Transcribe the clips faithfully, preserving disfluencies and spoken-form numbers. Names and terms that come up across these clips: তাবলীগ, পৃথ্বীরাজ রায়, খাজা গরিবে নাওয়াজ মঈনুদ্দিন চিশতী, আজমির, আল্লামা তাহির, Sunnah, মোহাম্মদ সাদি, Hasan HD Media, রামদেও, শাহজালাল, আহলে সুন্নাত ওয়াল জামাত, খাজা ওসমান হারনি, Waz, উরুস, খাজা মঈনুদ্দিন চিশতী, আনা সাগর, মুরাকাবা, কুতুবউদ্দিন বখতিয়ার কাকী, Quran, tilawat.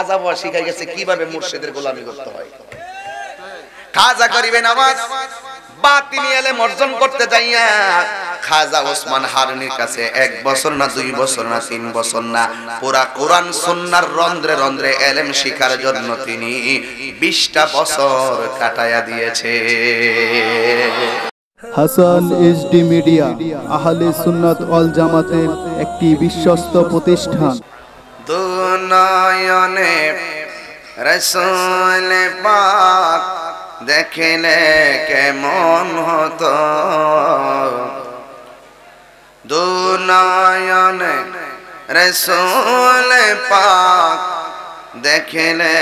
খাজা বাবা শিখাই গেছে কিভাবে মুর্শিদের গোলামি করতে হয়। খাজা গরিবে নাওয়াজ বাতিল ইলম অর্জন করতে যাইয়া খাজা ওসমান হারনির কাছে এক বছর না দুই বছর না তিন বছর না পুরা কোরআন সুন্নাহর রন্ধ্রে রন্ধ্রে ইলম শিখার জন্য তিনি বিশটা বছর কাটায়া দিয়েছে। হাসান এইচডি মিডিয়া আহলে সুন্নাত ওয়াল জামাতের একটি বিশ্বস্ত প্রতিষ্ঠান। দুনয়নে রসুল পাক দেখলে কেমন হতো, দুনয়নে রসুল পাক দেখলে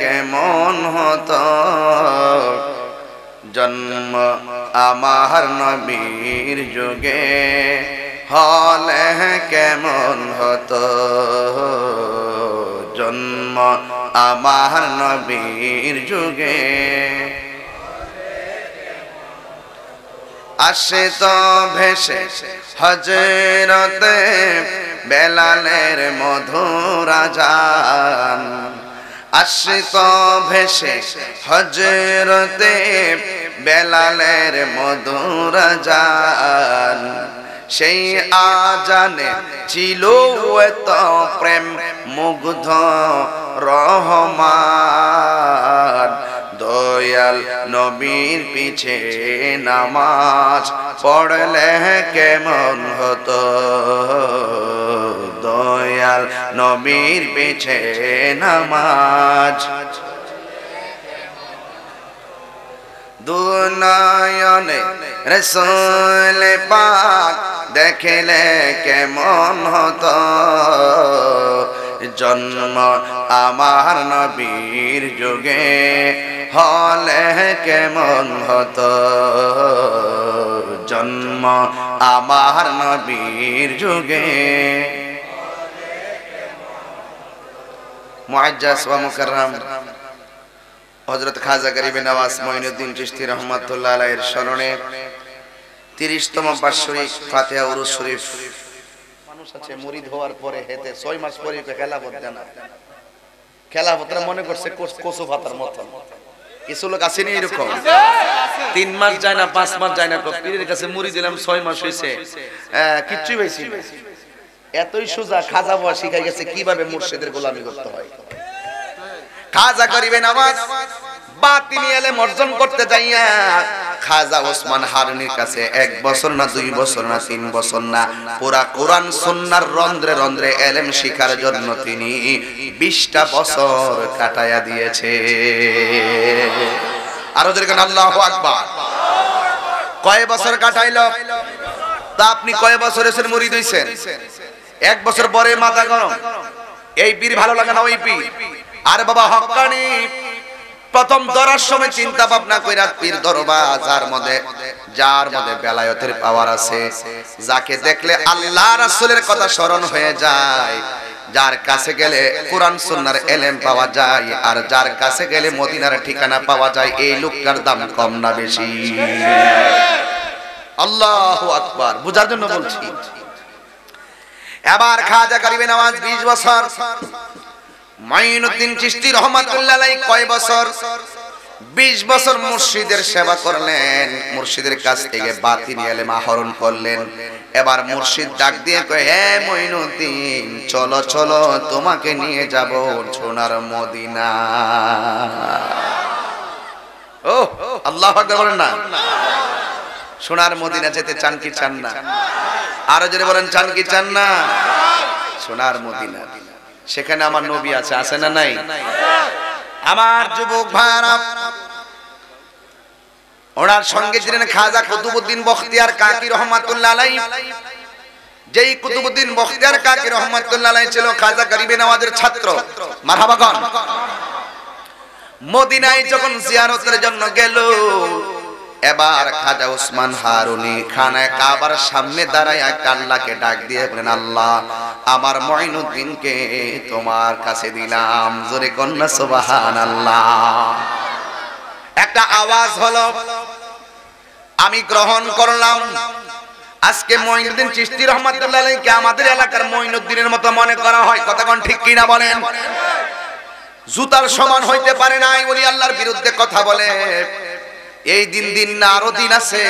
কেমন হতো, জন্ম আমার নবীর যুগে হলে কেমন হতো, জন্ম আমার নবীর যুগে আসে তো ভেসে হযরতে বেলালের মধুর আযান, আসে তো ভেসে হযরতে বেলালের মধুর আযান। সেই আজানে ছিল এত প্রেম মুগ্ধ রহমান, দয়াল নবীর পিছে নামাজ পড়লে কেমন হতো, দয়াল নবীর পিছে নামাজ। দুনয়নে রসুল পাক দেখলে কেমন হতো, জন্ম আমার নবীর যুগে হলে কেমন হতো, জন্ম আমার নবীর যুগে। মুআজ্জাজ ওয়া মুকাররাম হযরত খাজা গরিবে নাওয়াজ মঈনুদ্দিন চিশতী রহমাতুল্লাহ আলাইহির স্মরণে তিরিশতম বার্ষিক ফাতিহা উরুস শরীফ। মানুষ আছে মুরিদ হওয়ার পরে হেতে ছয় মাস পরে খেলাফত দেন না, খেলাফতরা মনে করছে কোসো ভাতার মত। কিছু লোক আছে না এরকম, তিন মাস যায় না পাঁচ মাস যায় না, পীরের কাছে মুরিদ দিলাম ছয় মাস হইছে কিচ্ছু হইছে। এতই সোজা খাজা বাবা শিখাই গেছে কিভাবে মুর্শিদের গোলামি করতে হয়। খাজা গরিবে নাওয়াজ বাতিল ইলম অর্জন করতে যাইয়া খাজা ওসমান হারনির কাছে এক বছর না দুই বছর না তিন বছর না পুরা কোরআন সুন্নাহর রন্ধ্রে রন্ধ্রে ইলম শিখার জন্য তিনি বিশটা বছর কাটায়া দিয়েছে। আর ওদের কারণে আল্লাহু আকবার। কয় বছর কাটাইল? তা আপনি কয় বছর এসে মুরিদ হইছেন? এক বছর পরে মাথা গরম, এই পীর ভালো লাগে না ওই পীর। আর বাবা হক্কানি প্রথম ধরার সময় চিন্তা ভাবনা কইরা পীর ধরবা যার মধ্যে যার মধ্যে বেলায়েতের পাওয়ার আছে, যাকে দেখলে আল্লাহ রাসূলের কথা স্মরণ হয়ে যায়, যার কাছে গেলে কোরআন সুন্নাহর ইলম পাওয়া যায়, আর যার কাছে গেলে মদিনার ঠিকানা পাওয়া যায়। এই লোকটার দাম কম না বেশি? আল্লাহু আকবার। বুঝার জন্য বলছি। এবার খাজা গরিবে নাওয়াজ বিশ বছর, মঈনুদ্দিন চিশতী রহমাতুল্লাহ আলাইহি কয় বছর? বিশ বছর মুর্শিদের সেবা করলেন, মুর্শিদের কাছ থেকে বাতিল ইলম আহরণ করলেন। এবার মুর্শিদ ডাক দিয়ে কয়, হে মঈনুদ্দিন, চলো চলো, তোমাকে নিয়ে যাব সোনার মদিনা। ও আল্লাহু আকবার বলেন না? সোনার মদিনা যেতে চান কি চান না? আরো জোরে বলেন, চান কি চান না? সোনার মদিনা, সেখানে আমার নবী আছে, আছে না নাই? আমার যুবক ভাইরা, ওনার সঙ্গে ছিলেন খাজা কুতুবউদ্দিন বখতিয়ার কাকী রহমাতুল্লাহ আলাইহি। যেই কুতুবউদ্দিন বখতিয়ার কাকী রহমাতুল্লাহ আলাইহি ছিল খাজা গরিবে নাওয়াজের ছাত্র। মারহাবাগণ। মদিনায় যখন জিয়ারতের জন্য গেল, এবার খাজা ওসমান হারনি খানায় কাবার সামনে দাঁড়ায় আল্লাহকে ডাক দিয়ে বলেন, আল্লাহ, আমার মঈনুদ্দিনকে তোমার কাছে দিলাম। জোরে কন্যা সুবহানাল্লাহ। একটা আওয়াজ হলো, আমি গ্রহণ করলাম। আজকে মঈনুদ্দিন চিশতী রহমাতুল্লাহ আলাইহিকে আমাদের এলাকার মঈনুদ্দিনের মতো মনে করা হয়। কথা কোন ঠিক কিনা বলেন? জুতার সমান হইতে পারে নাই। ওলি আল্লাহর বিরুদ্ধে কথা বলে এই দিন দিন না আরো দিন আছে।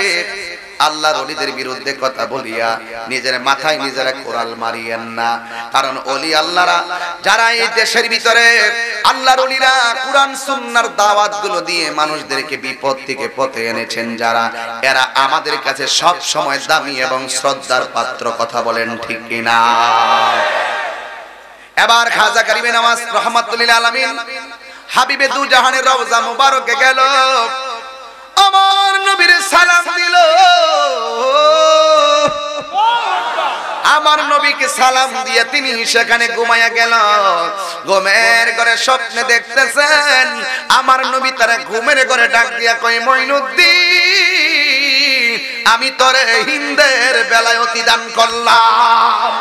আল্লাহর ওলিদের বিরুদ্ধে কথা বলিয়া নিজের মাথায় নিজেরা কোরাল মারিয়েন না, কারণ ওলি আল্লাহরা যারা এই দেশের ভিতরে আল্লাহর ওলিরা কুরআন সুন্নাহর দাওয়াতগুলো দিয়ে মানুষদেরকে বিপদ থেকে পথে এনেছেন যারা, এরা আমাদের কাছে সব সময় দামি এবং শ্রদ্ধার পাত্র। কথা বলেন ঠিক কিনা? এবার খাজা গরিবে নাওয়াজ রহমাতুল আলামিন হাবিবে দু জাহানের রওজা মুবারকে গেল, আমার নবীর সালাম দিল, আমার নবীকে সালাম দিয়ে তিনি সেখানে ঘুমায়া গেল। ঘুমের ঘরে স্বপ্নে দেখতেছেন আমার নবী তারা ঘুমের ঘরে ডাক দিয়া কয়, মঈনুদ্দিন আমি তোরে হিন্দের বেলায়তি দান করলাম।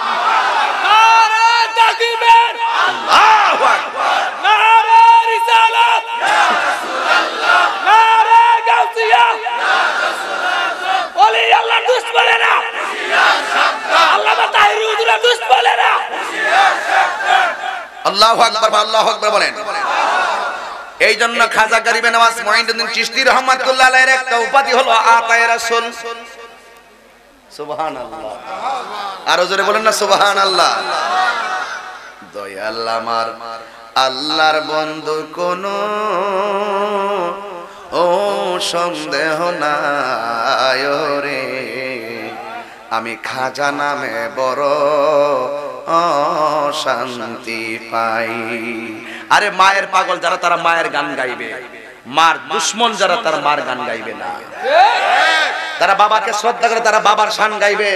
আল্লাহু আকবার, নারে রিসালাত, ইয়া রাসূলুল্লাহ, নারে গাউসিয়া, ইয়া রাসূলুল্লাহ। ওলি আল্লাহ দুশমনেরা হুঁশিয়ার সাবধান, আল্লামা তাহির হুজুরের দুশমনেরা হুঁশিয়ার সাবধান। আল্লাহু আকবার, আল্লাহু আকবার বলেন। এই জন্য খাজা গরিবে নাওয়াজ মঈনুদ্দিন চিশতী রহমাতুল্লাহ আলাইহির একটা উপাধি হলো আতায়ে রাসূল। সুবহানাল্লাহ, আর জোরে বলেন না সুবহানাল্লাহ। দয়াল আমার আল্লাহর বন্ধু কোনো ও সন্দেহ নাই রে, আমি খাজা নামে বড় শান্তি পাই। আরে মায়ের পাগল যারা তারা মায়ের গান গাইবে, মার দুশ্মন যারা তারা মার গান গাইবে না। যারা বাবাকে শ্রদ্ধা করে তারা বাবার শান গাইবে,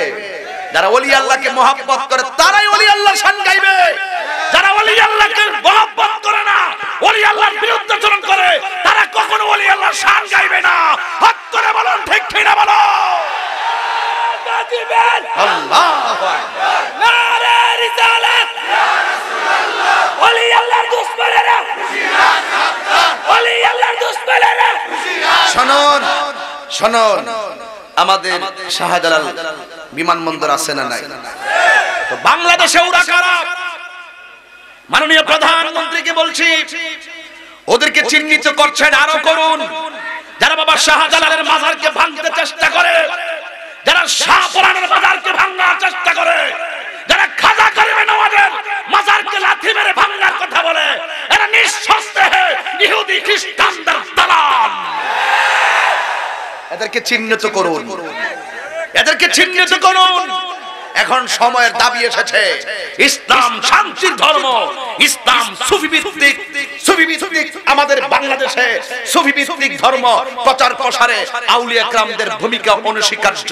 যারা ওলি আল্লাহকে মহব্বত করে তারাই ওলি আল্লাহর শান গাইবে। যারা ওলি আল্লাহকে মহব্বত করে না, ওলি আল্লাহর বিরুদ্ধে চরণ করে, তারা কখনো ওলি আল্লাহর শান গাইবে না। হাত করে বলুন ঠিক ঠিক না বলো। আল্লাহু আকবার, নারে রিসালাত, ইয়া রাসূলুল্লাহ। ওলি আল্লাহর দুশমনেরা হুঁশিয়ার সাবধান, ওলি আল্লাহর দুশমনেরা হুঁশিয়ার। শুনুন শুনুন, আমাদের শাহজালাল বিমানবন্দর আছে না নাই? তো বাংলাদেশে ওরা কারা? মাননীয় প্রধানমন্ত্রীকে বলছি ওদেরকে চিহ্নিত করছেন, আরো করুন। যারা বাবা শাহজালালের মাজারকে ভাঙতে চেষ্টা করে, যারা শাহ পুরানের মাজারকে ভাঙার চেষ্টা করে, যারা খাজা গরিবে নাওয়াজের মাজারকে লাথি মেরে ভাঙার কথা বলে, এরা নিঃশস্ত্রে ইহুদি খ্রিস্টানদের দালাল। এদেরকে চিহ্নিত করুন, এদেরকে চিহ্নিত করুন। এখন সময়ের দাবি এসেছে, ইসলাম শান্তির ধর্ম, ইসলাম সুফিভিত্তিক। সুফিভিত্তিক আমাদের বাংলাদেশে সুফিভিত্তিক ধর্ম প্রচার প্রসারে আউলিয়া کرامদের ভূমিকা অনস্বীকার্য।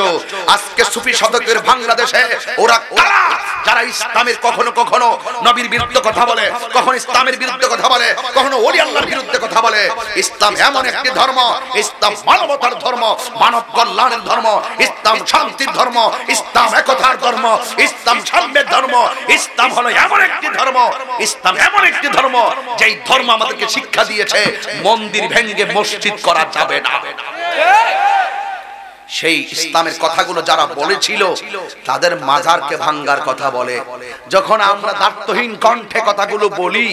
আজকে সুফি শতকের বাংলাদেশে ওরা কারা যারা ইসলামের কখনো কখনো নবীর বিরুদ্ধে কথা বলে, কখনো ইসলামের বিরুদ্ধে কথা বলে, কখনো ওলি আল্লাহর বিরুদ্ধে কথা বলে? ইসলাম এমন একটি ধর্ম, ইসলাম মানবতার ধর্ম, মানব কল্যাণের ধর্ম, ইসলাম শান্তির ধর্ম, ইসলাম একতার ধর্ম, ইসলাম সাম্যের ধর্ম। ইসলাম হলো এমন একটি ধর্ম, ইসলাম এমন একটি ধর্ম যেই ধর্ম আমাদেরকে শিক্ষা দিয়েছে মন্দির ভেঙে মসজিদ করা যাবে না। সেই ইসলামের কথাগুলো যারা বলেছিল তাদের মাজারকে ভাঙ্গার কথা বলে। যখন আমরা দার্থহীন কণ্ঠে কথাগুলো বলি,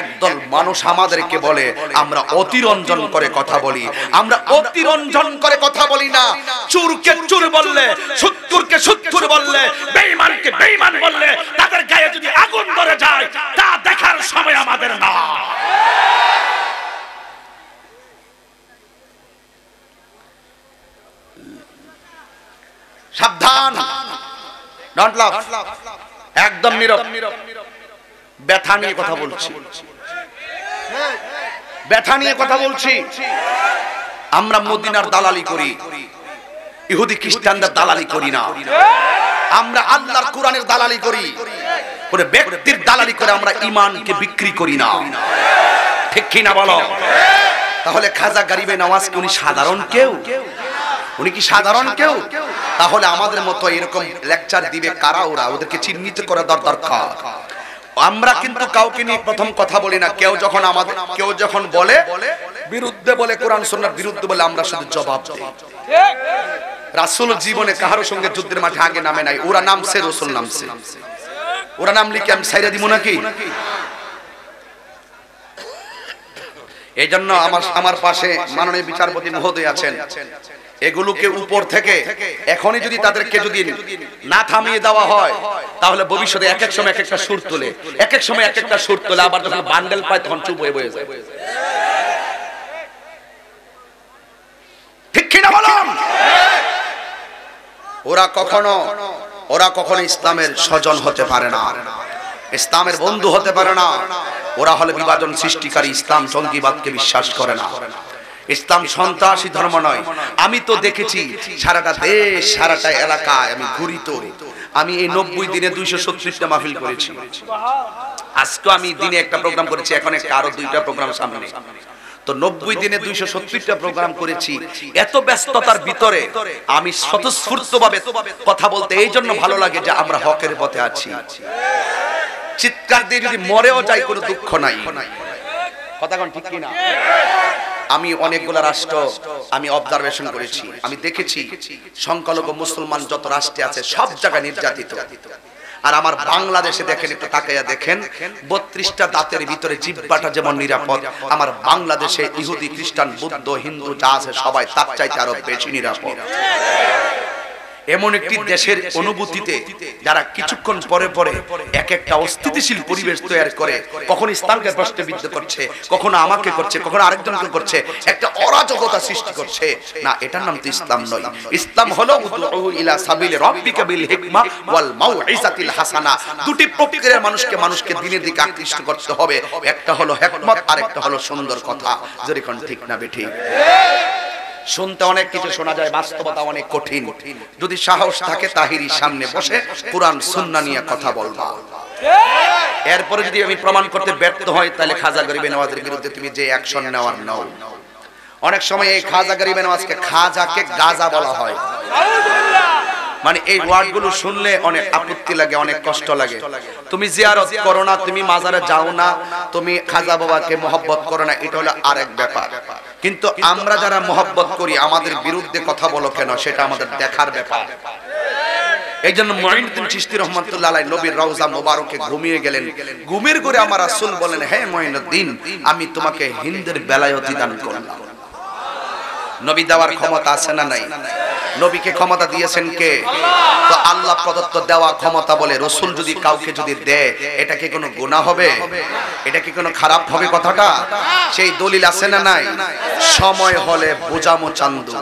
একদল মানুষ আমাদেরকে বলে আমরা অতিরঞ্জন করে কথা বলি। আমরা অতিরঞ্জন করে কথা বলি না, চুরকে চুর বললে, সুত্তুরকে সুত্তুর বললে, বেঈমানকে বেঈমান বললে তাদের গায়ে যদি আগুন ধরে যায় তা দেখার সময় আমাদের না। সাবধান, ডন্ট লাভ, একদম নীরব। ব্যথা নিয়ে কথা বলছি, ব্যথা নিয়ে কথা বলছি। আমরা মদিনার দালালি করি, ইহুদি খ্রিস্টানদের দালালি করি না। আমরা আল্লাহর কোরআনের দালালি করি, কোনো ব্যক্তির দালালি করে আমরা ঈমানকে বিক্রি করি না। ঠিক কি না বলো? তাহলে খাজা গরিবে নাওয়াজ কি উনি সাধারণ কেউ? উনি কি সাধারণ কেউ? তাহলে আমাদের মতো এরকম লেকচার দিবে কারা ওরা? ওদেরকে চিহ্নিত করা দরকার। আমরা কিন্তু কাউকে নিয়ে প্রথম কথা বলি না। কেউ যখন আমাদের কেউ যখন বলে বিরুদ্ধে বলে, কোরআন সুন্নাহর বিরুদ্ধে বলে, আমরা শুধু জবাব দেই। রাসূল জীবনে কারো সঙ্গে যুদ্ধের মাঠে আগে নামে নাই, ওরা নামছে, রাসূল নামছে। ওরা নামলি কি আমি ছাইরা দিব নাকি? एजन्नो आमार आमार पाशे माननीय विचारपति महोदय आছেন এগুলোকে উপর থেকে এখনই যদি তাদেরকে যদি না থামিয়ে দেওয়া হয় তাহলে ভবিষ্যতে এক এক সময় এক একটা সুর তোলে এক এক সময় এক একটা সুর তোলে আবার যখন বান্ডেল পায় তখন চুপ হয়ে বসে যায় ঠিক কি না বলুন ওরা কখনো ওরা কখনো ইসলামের স্বজন হতে পারে না ইসলামের বন্ধু হতে পারে না ওরা হলো বিভাজন সৃষ্টিকারী ইসলাম জঙ্গিবাদকে বিশ্বাস করে না ইসলাম সন্ত্রাসী ধর্ম নয় আমি তো দেখেছি সারাটা দেশ সারাটা এলাকায় আমি ঘুরিত আমি এই নব্বই দিনে দুইশো সত্রিশটা মাহফিল করেছি সুবহানাল্লাহ আজকে আমি দিনে একটা প্রোগ্রাম করেছি এখন একটা আরো দুইটা প্রোগ্রাম সামনে তো নব্বই দিনে দুইশো সত্রিশটা প্রোগ্রাম করেছি এত ব্যস্ততার ভিতরে আমি স্বতঃস্ফূর্তভাবে কথা বলতে এইজন্য ভালো লাগে যে আমরা হকের পথে আছি চিৎকার দিয়ে যদি মরেও যাই কোনো দুঃখ নাই কথা কোন ঠিক কি না আমি অনেকগুলা রাষ্ট্র আমি অবজারভেশন করেছি আমি দেখেছি সংখ্যালঘু মুসলমান যত রাষ্ট্রে আছে সব জায়গায় নির্যাতিত আর আমার বাংলাদেশে দেখেন একটু তাকায়া দেখেন বত্রিশটা দাঁতের ভিতরে জিহ্বাটা যেমন নিরাপদ আমার বাংলাদেশে ইহুদি খ্রিস্টান বৌদ্ধ হিন্দু যা আছে সবাই তার চাইতে আরো বেশি নিরাপদ এমন একটি দেশের অনুভূতিতে যারা কিছুক্ষণ পরে পরে এক একটা অস্থিতিশীল পরিবেশ তৈরি করে কখন ইসলামকে প্রশ্নবিদ্ধ করছে কখন আমাকে করছে কখন আরেকজনকে করছে একটা অরাজকতা সৃষ্টি করছে না এটার নাম তো ইসলাম নয় ইসলাম হলো উদউ ইলা সাবিল রাব্বিকা বিল হিকমা ওয়াল মাউইজাতিল হাসানা দুটি প্রক্রিয়ার মানুষকে মানুষকে দিনের দিকে আকৃষ্ট করতে হবে একটা হলো হিকমত আর একটা হলো সুন্দর কথা যদি কোন ঠিক না বেঠি ঠিক শুনতে অনেক কিছু শোনা যায় বাস্তবতা অনেক কঠিন যদি সাহস থাকে তাহিরির সামনে বসে কুরআন সুন্নাহ নিয়ে কথা বলবা ঠিক এরপরে যদি আমি প্রমাণ করতে ব্যর্থ হই তাহলে খাজা গরিবে নাওয়াজের বিরুদ্ধে তুমি যে অ্যাকশন নেওয়ার নাও অনেক সময় এই খাজা গরিবে নাওয়াজকে খাজাকে গাজা বলা হয় মানে এই ওয়ার্ডগুলো শুনলে অনেক আপত্তি লাগে অনেক কষ্ট লাগে তুমি জিয়ারত করো না তুমি মাজারে যাও না তুমি খাজা বাবাকে মহব্বত করো না এটা হলো আরেক ব্যাপার কিন্তু আমরা যারা মহব্বত করি আমাদের বিরুদ্ধে কথা বলো কেন সেটা আমাদের দেখার ব্যাপার এইজন্য মঈনুদ্দিন চিশতী রাহমাতুল্লাহ আলাইহি নবীর রওজা মোবারকে ঘুমিয়ে গেলেন ঘুমের ঘরে আমার রাসূল বলেন হে মঈনুদ্দিন আমি তোমাকে হিন্দের বেলায়েতি দান করলাম নবী দেওয়ার ক্ষমতা আছে না নাই নবীকে ক্ষমতা দিয়েছেন কে তো আল্লাহ প্রদত্ত দেওয়া ক্ষমতা বলে রাসূল যদি কাউকে যদি দেয় এটা কি কোনো গুনাহ হবে এটা কি কোনো খারাপ হবে কথাটা সেই দলিল আছে না নাই সময় হলে বোঝাবো চান্দু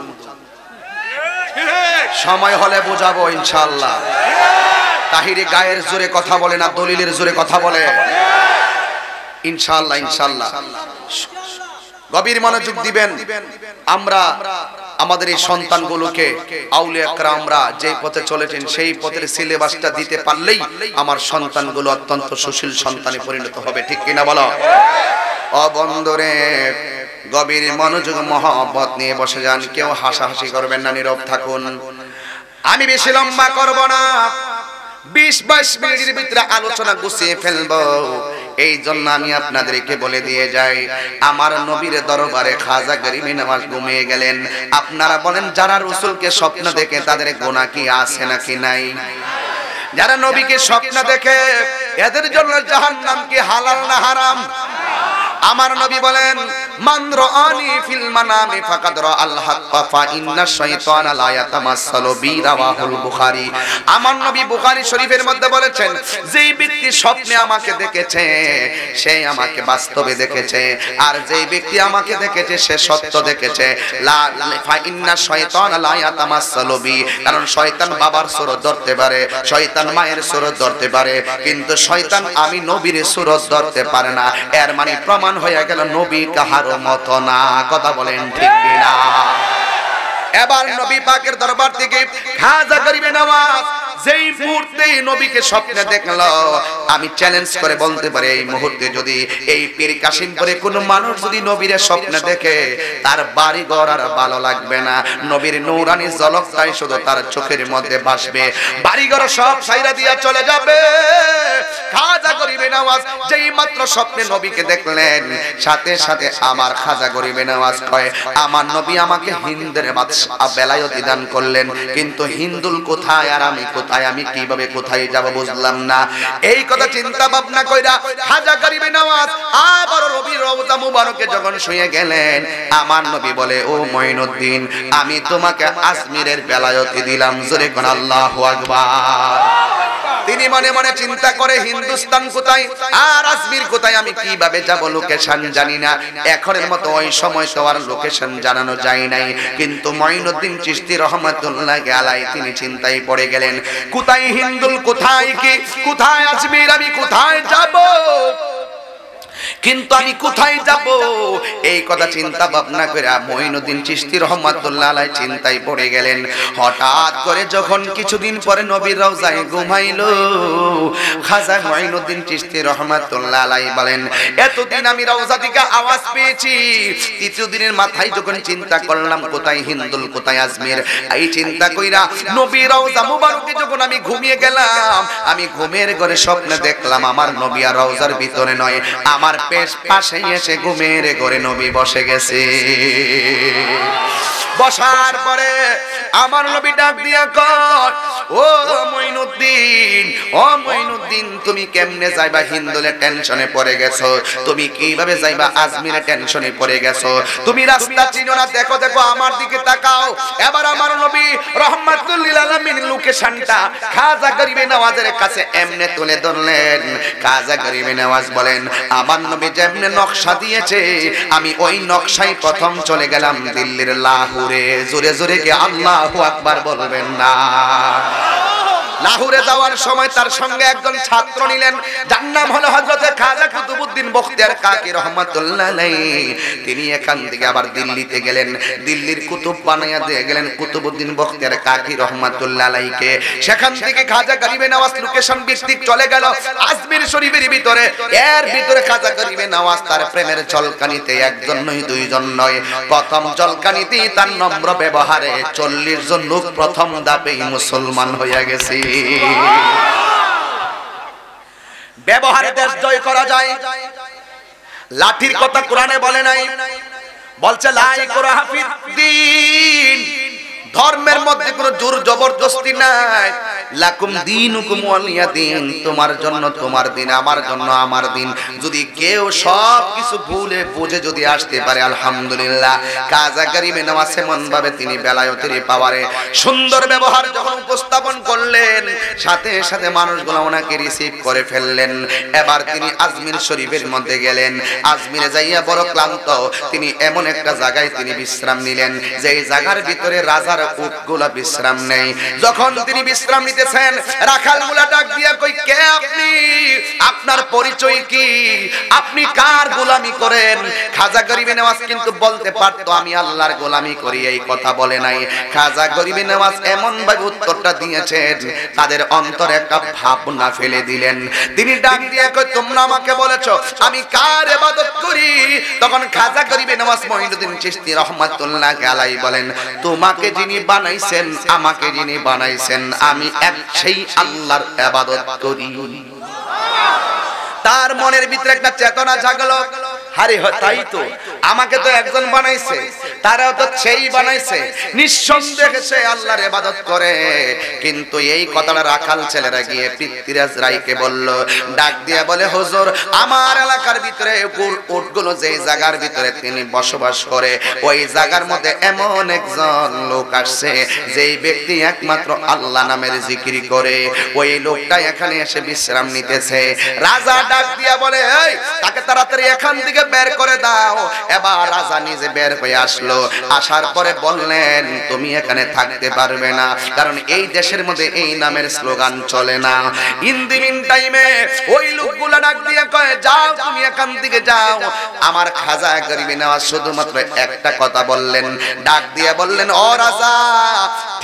সময় হলে বোঝাবো ইনশাআল্লাহ তাহিরে গায়ের জোরে কথা বলে না দলিলের জোরে কথা বলে ইনশাআল্লাহ ইনশাআল্লাহ গভীর মনোযোগ দিবেন আমরা আমাদের এই সন্তানগুলোকে আউলিয়া کرامরা যে পথে চলেছেন সেই পথের সিলেবাসটা দিতে পারলেই আমার সন্তানগুলো অত্যন্ত সুশীল সন্তানে পরিণত হবে ঠিক কিনা বলো ও বন্ধুরে গভীর মনোযোগ মহব্বত নিয়ে বসে যান কেউ হাসাহাসি করবেন না নীরব থাকুন আমি বেশি লম্বা করব না বিশ বাইশ মিনিটের ভিতরে আলোচনা গুছিয়ে ফেলব এই জন্য আমি আপনাদেরকে বলে দিয়ে যাই আমার নবীর দরবারে খাজা গরিবে নাওয়াজ ঘুমিয়ে গেলেন আপনারা বলেন যারা রাসূলকে স্বপ্ন দেখে তাদের গুনাহ কি আছে নাকি নাই যারা নবীকে স্বপ্ন দেখে এদের জন্য জাহান্নাম কি হালাল না হারাম আমার নবী বলেন মান রাআনি ফিল মানামি ফাকাদ রাআল হাক্কা ফা ইন্না শাইতানা লা ইয়াতামাসসালু বি রাওয়াহুল বুখারী আমার নবী বুখারী শরীফের মধ্যে বলেছেন যেই ব্যক্তি স্বপ্নে আমাকে দেখেছে সে আমাকে বাস্তবে দেখেছে আর যেই ব্যক্তি আমাকে দেখেছে সে সত্য দেখেছে লা ফা ইন্না শাইতানা লা ইয়াতামাসসালু বি কারণ শয়তান বাবার সুরত ধরতে পারে শয়তান মায়ের সুরত ধরতে পারে কিন্তু শয়তান আমি নবীর সুরত ধরতে পারে না এর মানে প্রমাণ হয়ে গেল নবী কাহার মত না কথা বলেন ঠিক কিনা এবার নবী পাকের দরবার থেকে খাজা গরিবে নাওয়াজ যেই মুহূর্তে নবীকে স্বপ্নে দেখলো আমি চ্যালেঞ্জ করে বলতে পারি এই মুহূর্তে যদি এই পীর কাশিমপুরে কোনো মানুষ যদি নবীর স্বপ্নে দেখে তার বাড়ি ঘর আর ভালো লাগবে না নবীর নূরানি ঝলকটাই শুধু তার চোখের মধ্যে ভাসবে বাড়ি ঘর সব ছাইরা দিয়া চলে যাবে খাজা গরিবে নাওয়াজ যেই মাত্র স্বপ্নে নবীকে দেখলেন সাথে সাথে আমার খাজা গরিবে নাওয়াজ কয় আমার নবী আমাকে হিন্দের বাদশা বেলায়েতি দান করলেন কিন্তু হিন্দুল কোথায় আর আমি কোথায় কোথায় আমি কিভাবে কোথায় যাব বুঝলাম না। এই কথা চিন্তা ভাবনা কইরা খাজা গরিবে নাওয়াজ আবার রবির রওজা মুবারকে যখন শুয়ে গেলেন, আমার নবী বলে, ও মঈনুদ্দিন, আমি তোমাকে আজমিরের বেলায়তি দিলাম। জোরে কোন আল্লাহু আকবার। তিনি মনে মনে চিন্তা করে, হিন্দুস্তান কোথায় আর আজমির কোথায়, আমি কিভাবে যাব, লোকেশন জানি না। এখনের মতো ওই সময় তো আর লোকেশন জানানো যায় নাই, কিন্তু মঈনুদ্দিন চিশতী রহমাতুল্লাহ আলাইহি তিনি চিন্তায় পড়ে গেলেন, কোথায় হিন্দুল, কোথায় কি, কোথায় আজমির, আমি কোথায় যাব, কিন্তু আমি কোথায় যাব। এই কথা চিন্তা ভাবনা করে মঈনুদ্দিন চিশতী রহমাতুল্লাহ আলাইহি চিন্তায় পড়ে গেলেন। হঠাৎ করে যখন কিছুদিন পরে নবীর রওজায় ঘুমাইলো, খাজা মঈনুদ্দিন চিশতী রহমাতুল্লাহ আলাইহি বলেন, এতদিন আমি রওজা থেকে আওয়াজ পেয়েছি, তৃতীয় দিনের মাথায় যখন চিন্তা করলাম কোথায় হিন্দুল, কোথায় আজমির, এই চিন্তা কইরা নবীর রওজা মুবারকে যখন আমি ঘুমিয়ে গেলাম, আমি ঘুমের ঘরে স্বপ্নে দেখলাম আমার নবী আর রওজার ভিতরে নয়, আমার আর পেশ পাশে এসে ঘুমের ঘরে নবী বসে গেছে। বসার পরে আমার নবী ডাক দিয়া কয়, ও মঈনুদ্দিন, ও মঈনুদ্দিন, তুমি কেমনে যাইবা? হিন্দুলে টেনশনে পড়ে গেছো, তুমি কিভাবে যাইবা আজমিরে টেনশনে পড়ে গেছো, তুমি রাস্তা চিনো না। দেখো দেখো আমার দিকে তাকাও। এবার আমার নবী রহমাতুল লিল আলামিন লোকেশনটা খাজা গরিবে নাওয়াজের কাছে এমনে তুলে ধরলেন। খাজা গরিবে নাওয়াজ বলেন, আমার নবী যেমনে নকশা দিয়েছে আমি ওই নকশায় প্রথম চলে গেলাম দিল্লির লাহোর। জোরে জোরে কে আল্লাহু আকবার বলবেন না। লাহোরে যাওয়ার সময় তার সঙ্গে একজন ছাত্র নিলেন, যার নাম হলো হযরত খাজা কুতুবউদ্দিন বখতিয়ার কাকী রহমাতুল্লাহ আলাইহি। তিনি এখান থেকে আবার দিল্লিতে গেলেন, দিল্লির কুতুব বানায়া দিয়ে গেলেন কুতুবউদ্দিন বখতিয়ার কাকী রহমাতুল্লাহ আলাইহিকে। সেখান থেকে খাজা গরিবে নাওয়াজ লোকেশন ভিত্তিক চলে গেল আজমির শরীফের ভিতরে। এর ভিতরে খাজা গরিবে নাওয়াজ তার প্রেমের জলকানিতে একজন নয়, দুইজন নয়, প্রথম জলকানিতেই তার নম্র ব্যবহারে চল্লিশ জন লোক প্রথম ধাপেই মুসলমান হইয়া গেছে। ব্যবহারে দেশ জয় করা যায়। লাঠির কথা কোরআনে বলে নাই, বলছে ধর্মের মধ্যে কোনো জোর জবরদস্তি নাই। লাকুম দীনুকুম ওয়ালিয়া দীন, তোমার জন্য তোমার দিন, আমার জন্য আমার দিন। যদি কেউ সব কিছু ভুলে বুঝে যদি আসতে পারে আলহামদুলিল্লাহ। খাজা গরিবে নাওয়াজ এমন ভাবে তিনি বেলায়েতের পাওয়ারে সুন্দর ব্যবহার যখন উপস্থাপন করলেন, সাথে সাথে মানুষগুলো ওনাকে রিসিভ করে ফেললেন। এবার তিনি আজমির শরীফের মধ্যে গেলেন। আজমিরে যাইয়া বড় ক্লান্ত, তিনি এমন একটা জায়গায় তিনি বিশ্রাম নিলেন যেই জায়গার ভিতরে রাজা বিশ্রাম নেই। যখন তিনি বিশ্রাম নিতেছেন, রাখালগুলা ডাক দিয়া কই, কে আপনি, আপনার পরিচয় কি, আপনি কার গোলামি করেন? খাজা গরিবে নাওয়াজ কিন্তু বলতে পারতো আমি আল্লাহর গোলামি করি, এই কথা বলে নাই। খাজা গরিবে নাওয়াজ এমন ভাবে উত্তরটা দিয়েছেন তাদের অন্তরে একটা ভাবনা ফেলে দিলেন। তিনি ডাক দিয়া কই, তোমরা আমাকে বলেছো আমি কার ইবাদত করি? তখন খাজা গরিবে নাওয়াজ মঈনুদ্দিন চিশতী রহমাতুল্লাহ আলাইহি বলেন, তোমাকে যিনি বানাইছেন, আমাকে যিনি বানাইছেন, আমি এক সেই আল্লাহর ইবাদত করি। তার মনের ভিতরে একটা চেতনা জাগলো, আরে তাই তো, আমাকে তো একজন বানাইছে, তারাও তো সেই বানাইছে, নিঃসন্দেহে সে আল্লাহর ইবাদত করে। কিন্তু এই কথাটা রাখাল ছেলেরা গিয়ে পৃথ্বীরাজ রায়কে বলল, ডাক দিয়ে বলে, হুজুর, আমার এলাকার ভিতরে উটগুলো যেই জায়গার ভিতরে তিনি বসবাস করে, ওই জায়গার মধ্যে এমন একজন লোক আসছে যেই ব্যক্তি একমাত্র আল্লাহ নামের জিকির করে, ওই লোকটা এখানে এসে বিশ্রাম নিতেছে। রাজা ডাক দিয়া বলে, এই তাকে তাড়াতাড়ি এখান থেকে বের করে দাও। এবার রাজা নিজে বের হয়ে আসলো। আসার পরে বললেন, তুমি এখানে থাকতে পারবে না, কারণ এই দেশের মধ্যে এই নামের স্লোগান চলে না। ইন দি মিন টাইমে ওই লোকগুলো ডাক দিয়ে কয়, যাও, তুমি এখান থেকে যাও। আমার খাজা গরিবে নাওয়াজ শুধুমাত্র একটা কথা বললেন, ডাক দিয়ে বললেন, ও রাজা,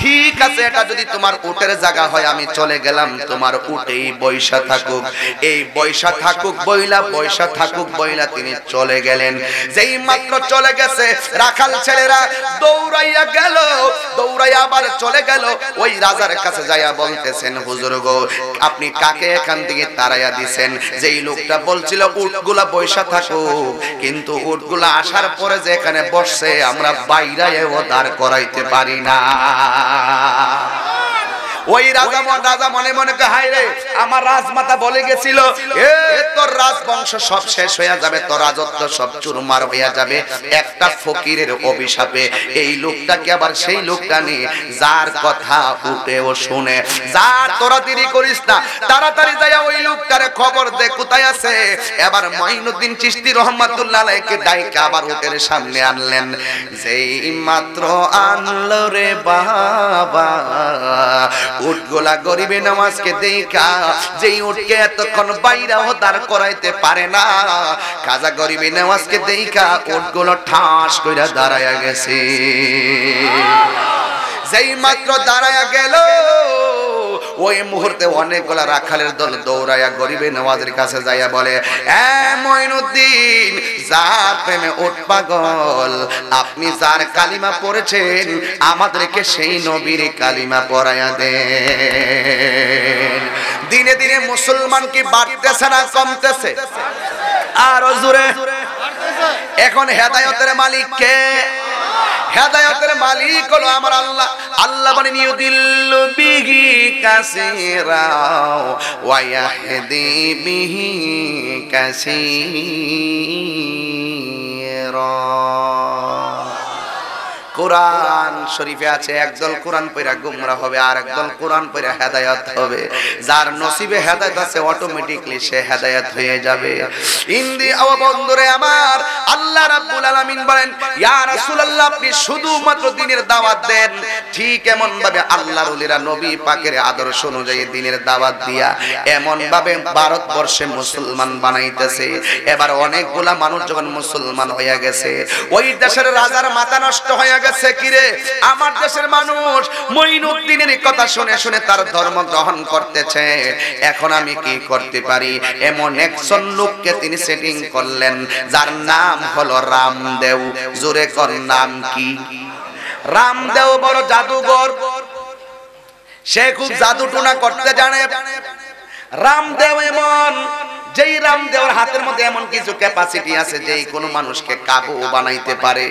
ঠিক আছে, এটা যদি তোমার উটের জায়গা হয় আমি চলে গেলাম, তোমার উটেই বৈশা থাকুক। এই বৈশা থাকুক বইলা বৈশা থাকুক বইলা তিনি চলে গেলেন। যেই মাত্র চলে গেছে, রাখাল ছেলেরা দৌড়াইয়া গেল, দৌড়াইয়া আবার চলে গেল ওই রাজার কাছে, যাইয়া বলতেছেন, হুজুর গো, আপনি কাকে এখান থেকে তাড়াইয়া দিছেন? যেই লোকটা বলছিল উটগুলা বৈশা থাকুক, কিন্তু উটগুলা আসার পরে যে এখানে বসছে আমরা বাইরে এও দাঁড় করাইতে পারি না। ওই রাজা রাজা মনে মনে কয় হায় রে আমার রাজমাতা বলে গেছিল এ তোর রাজবংশ সব শেষ হয়ে যাবে, তোর রাজত্ব সব চুরমার হয়ে যাবে একটা ফকিরের অভিশাপে। এই লোকটা কি আবার সেই লোকটা নেই যার কথা উঠেও শুনে যা তোরা দেরি করিস না, তাড়াতাড়ি যাইয়া ওই লোকটারে খবর দে কোথায় আছে। এবার মঈনুদ্দিন চিশতী রহমাতুল্লাহ আলাইহিকে ডাইকা আবার ওদের সামনে আনলেন। যেই মাত্র আনলো রে বাবা উটগুলা গরিবে নামাজকে দেখা, যেই উটকে এতক্ষণ বাইরা হতার করাইতে পারে না খাজা গরিবে নামাজকে দেখা উটগুলো ঠাস কইরা দাঁড়ায়া গেছে। যেই মাত্র দাঁড়ায়া গেল ওই মুহূর্তে অনেকগুলা রাখালের দল দৌড়াইয়া গরিবে নামাজের কাছে যাইয়া বলে, এ মঈনুদ্দিন যার প্রেমে উট পাগল, আপনি যার কালিমা পড়েছেন আমাদেরকে সেই নবীর কালিমা পড়াইয়া দেন। দিনে দিনে মুসলমান কি বাড়তেছে না কমতেছে? আরো জোরে। এখন হেদায়েতের মালিক কে? হেদায়েতের মালিক হলো আমার আল্লাহ। আল্লাহ বলেন ইউদিল্লু বিহি কাসীরা ওয়া ইয়াহদি বিহি কাসীরা। কোরআন শরীফে আছে একদল কোরআন পড়া গুমরা হবে আর একদল কোরআন পড়া হেদায়েত হবে। যার নসিবে হেদায়েত আছে অটোমেটিক্যালি সে হেদায়েত হয়ে যাবে। ইন্দি ও বন্ধুরে আমার আল্লাহ রাব্বুল আলামিন বলেন ইয়া রাসূলুল্লাহ আপনি শুধুমাত্র দ্বীনের দাওয়াত দেন। ঠিক এমন ভাবে আল্লাহর ওলিরা নবী পাকের আদর্শ অনুযায়ী দ্বীনের দাওয়াত দিয়া এমন ভাবে ভারতবর্ষে মুসলমান বানাইতেছে। এবার অনেকগুলা মানুষ যখন মুসলমান হয়ে গেছে ওই দেশের রাজার মাথা নষ্ট হয়ে গেছে কিরে আমার দেশের মানুষ মঈনুদ্দিনের কথা শুনে শুনে তার ধর্ম গ্রহণ করতেছে। এখন আমি কি করতে পারি? এমন একজন লোককে তিনি সেটিং করলেন যার নাম হলো রামদেও। জোরে কর নাম কি? রামদেও বড় জাদুঘর, সে খুব জাদু টোনা করতে জানে। রামদেও এমন যেই রামদেওর হাতের মধ্যে এমন কিছু ক্যাপাসিটি আছে যেই কোনো মানুষকে কাবু বানাইতে পারে।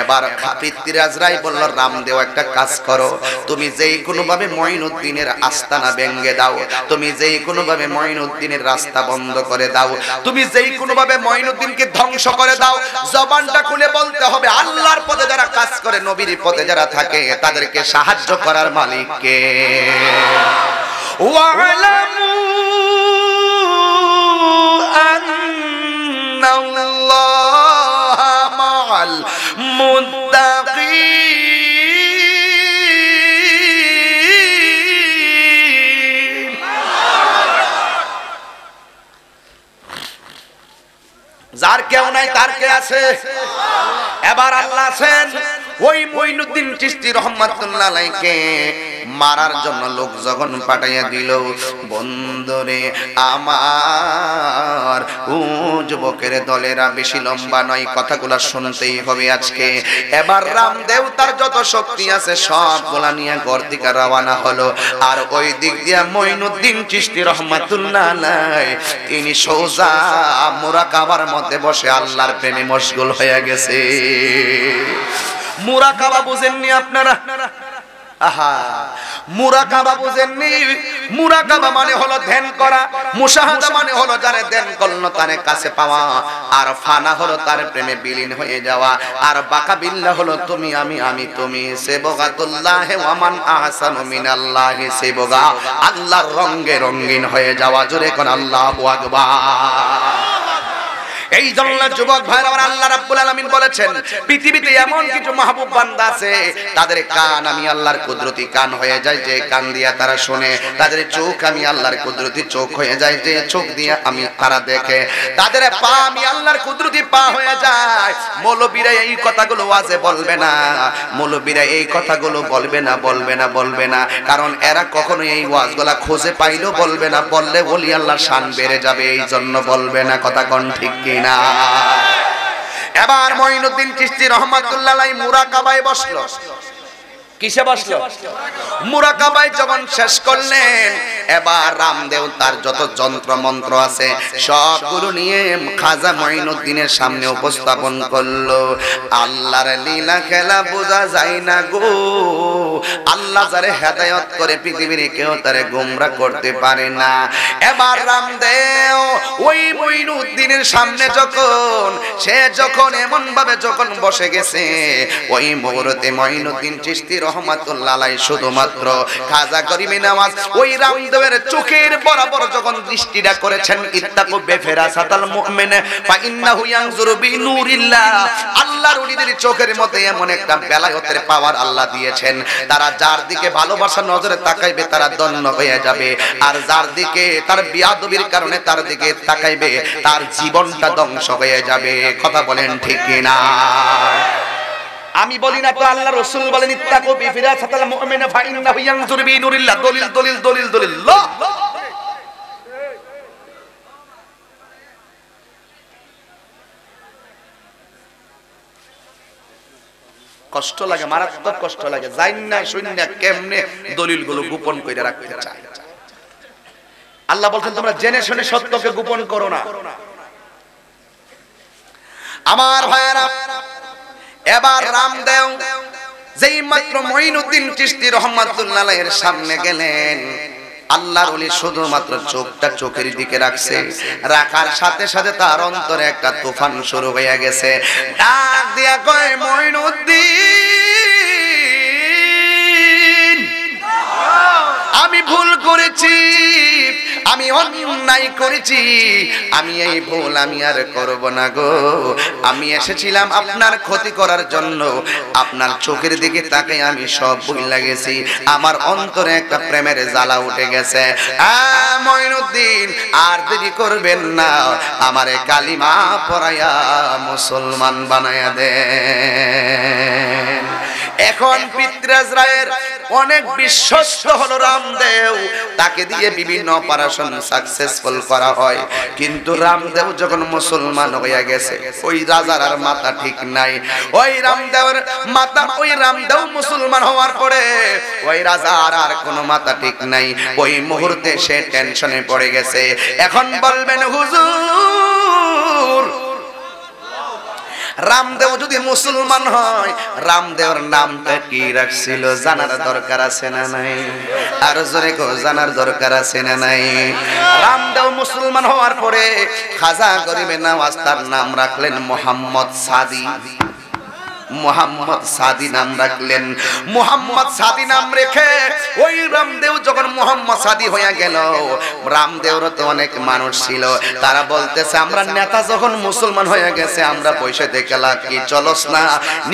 এবার খাপিতিরাজরাই বলল রামদেও একটা কাজ করো, তুমি যেই কোনো ভাবে মঈনুদ্দিনের আস্তানা ভেঙে দাও, তুমি যেই কোনো ভাবে মঈনুদ্দিনের রাস্তা বন্ধ করে দাও, তুমি যেই কোনো ভাবে মঈনুদ্দিনকে ধ্বংস করে দাও। জবানটা খুলে বলতে হবে আল্লাহর পথে যারা কাজ করে নবীর পথে যারা থাকে তাদেরকে সাহায্য করার মালিককে। যার কেউ নাই তার কে আছে? এবার আল্লাহ আছেন। ওই মঈনুদ্দিন চিশতী রহমাতুল্লাহ আলাইহিকে মারার জন্য লোক যখন পাঠাইয়া দিল, বন্দরে আমার ও যুবকের দলেরা বেশি লম্বা নয়, কথাগুলো শুনতেই হবে আজকে। এবার রামদেও তার যত শক্তি আছে সবগুলা নিয়ে ঘর দিকে রওনা হলো। আর ওই দিক দিয়ে মঈনুদ্দিন চিশতী রহমাতুল্লাহ আলাইহি তিনি সোজা মুরাকাবার মধ্যে বসে আল্লাহর প্রেমে মশগুল হয়ে গেছে। মুরাকাবা বুঝেননি আপনারা? আহা, মুরাকাবা বুঝেননি? মুরাকাবা মানে হলো ধ্যান করা, মুশাহাদা মানে হলো যারে ধ্যান করলো তারে কাছে পাওয়া, আর ফানা হলো তার প্রেমে বিলীন হয়ে যাওয়া, আর বাকা বিল্লাহ হলো তুমি আমি আমি তুমি। সেবগাতুল্লাহি ওয়া মান আহসানু মিনাল্লাহি সেবগা, আল্লাহর রঙে রঙিন হয়ে যাওয়া। জোরে কোন আল্লাহু আকবার। এই জন্য যুবক ভাইরা আমার আল্লাহ রাব্বুল আলামিন বলেছেন পৃথিবীতে এমন কিছু মাহবুব বান্দা আছে তাদের কান আমি আল্লাহর কুদরতি কান হয়ে যায় যে কান দিয়া তারা শুনে, তাদের চোখ আমি আল্লাহর কুদরতি চোখ হয়ে যায় যে চোখ দিয়ে আমি তারা দেখে, তাদের পা আমি আল্লাহর কুদরতি পা হয়ে যায়। মৌলবীরা এই কথাগুলো ওয়াজে বলবে না, মৌলবীরা এই কথাগুলো বলবে না বলবে না বলবে না, কারণ এরা কখনো এই ওয়াজগুলা খুঁজে পাইলেও বলবে না, বললে ওলি আল্লাহর শান বেড়ে যাবে, এই জন্য বলবে না। কথা কোন ঠিক কি? এবার মঈনুদ্দিন চিশতী রহমাতুল্লাহ আলাইহি মুরাকাবায় বসলো। কিসে বসলো? মুরাকাবায় যখন শেষ করলেন, এবার রামদেও তার যত যন্ত্র মন্ত্র আছে সবগুলো নিয়ে খাজা মঈনুদ্দিনের সামনে উপস্থাপন করলো। আল্লাহর লীলা খেলা বোঝা যায় না গো, আল্লাহ যারে হেদায়েত করে পৃথিবীর কেউ তারে গোমরাহ করতে পারে না। এবার রামদেও ওই মঈনুদ্দিনের সামনে যখন সে যখন এমন ভাবে যখন বসে গেছে, ওই মুহূর্তে মঈনুদ্দিন চিশতী রহমাতুল্লাহ আলাইহি শুধুমাত্র খাজা গরিবে নাওয়াজ ওই রামদেবের চোখের বরাবর যখন দৃষ্টিটা করেছেন, ইত্তাকু বেফেরাসাতাল মুমিন ফা ইন্নাহু ইয়ানজুরু বিনুরিল্লাহ, আল্লাহর ওলিদের চোখের মধ্যে এমন একটা বেলায়েতের পাওয়ার আল্লাহ দিয়েছেন, তারা যার দিকে ভালোবাসার নজরে তাকাইবে তারা ধন্য হয়ে যাবে, আর যার দিকে তার বিয়াদবির কারণে তার দিকে তাকাইবে তার জীবনটা ধ্বংস হয়ে যাবে। কথা বলেন ঠিক কিনা? আমি বলি না তো, আল্লাহ রাসূল বলেন ইত্তাকু বিফিরাসাতাল মুমিন ফা ইন্নাহু ইয়ানজুরু বিনুরিল্লাহ। দলিল দলিল দলিল দলিল আল্লাহ। কষ্ট লাগে, মারাত্মক কষ্ট লাগে, যাই না শুননা কেমনে দলিলগুলো গোপন কইরা রাখতে চায়। আল্লাহ বলেন তোমরা জেনে শুনে সত্যকে গোপন করো না। আমার ভাইরা, এবার রামদেও যেই মাত্র মঈনুদ্দিন চিশতী রহমাতুল্লাহ আলাইহির সামনে গেলেন, আল্লাহর ওলি শুধুমাত্র চোখটা চোখের দিকে রাখছে, রাখার সাথে সাথে তার অন্তরে একটা তুফান শুরু হয়ে গেছে। ডাক দিয়া কয়, মঈনুদ্দিন আমি ভুল করেছি, আমি অন্যায় করেছি, আমি এই ভুল আমি আর করব না গো। আমি এসেছিলাম আপনার ক্ষতি করার জন্য, আপনার চোখের দিকে তাকে আমি সব ভুল লাগেছি, আমার অন্তরে একটা প্রেমের জ্বালা উঠে গেছে। আহ মঈনুদ্দিন আর দেরি করবেন না, আমার কালিমা পড়ায়া মুসলমান বানায়া দেন। এখন পৃথ্বীরাজ রায়ের অনেক বিশ্বস্ত হলো রামদেও, তাকে দিয়ে বিভিন্ন অপারেশন সাকসেসফুল করা হয়, কিন্তু রামদেও যখন মুসলমান হয়ে গেছে ওই রাজার আর মাথা ঠিক নাই। ওই রামদেওর মাথা, ওই রামদেও মুসলমান হওয়ার পরে ওই রাজার আর কোনো মাথা ঠিক নাই। ওই মুহূর্তে সে টেনশনে পড়ে গেছে। এখন বলবেন হুজুর, রামদেও যদি মুসলমান হয়, রামদেওর নামটা কি রাখছিল জানার দরকার আছে না নাই? আর জোরে কো, জানার দরকার আছে না নাই? রামদেও মুসলমান হওয়ার পরে খাজা গরিবে নাওয়াজ তার নাম রাখলেন মোহাম্মদ সাদি। মোহাম্মদ সাদি নাম রাখলেন। মোহাম্মদ সাদি নাম রেখে ওই রামদেও যখন মোহাম্মদ সাদি হয়ে গেল, রামদেওর তো অনেক মানুষ ছিল, তারা বলতেছে আমরা নেতা যখন মুসলমান হয়ে গেছে আমরা পয়সা দেখে লাভ কি, চলস না,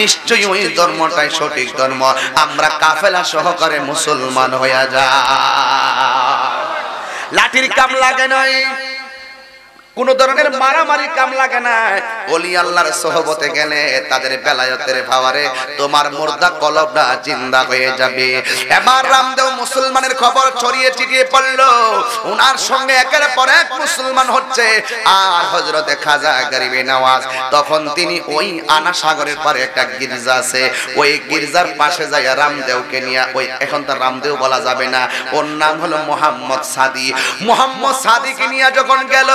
নিশ্চয়ই ওই ধর্মটাই সঠিক ধর্ম, আমরা কাফেলা সহকারে মুসলমান হয়ে যা। লাঠির কাম লাগে নাই, কোন ধরনের মারামারি কাম লাগে না, ওলি আল্লাহর সোহবতে গেলে তাদের বেলায়েতের পাওয়ারে তোমার মুর্দা কলবটা জিন্দা হয়ে যাবে। এবার রামদেও মুসলমানের খবর ছড়িয়ে ছিটিয়ে পড়ল, ওনার সঙ্গে একের পর এক মুসলমান হচ্ছে। আর হযরতে খাজা গরিবে নাওয়াজ তখন তিনি ওই আনা সাগরের পারে একটা গির্জা আছে, ওই গির্জার পাশে যায় রামদেওকে নিয়ে। ওই এখন তার রামদেও বলা যাবে না, ওর নাম হলো মোহাম্মদ সাদি। মোহাম্মদ সাদিকে নিয়ে যখন গেল,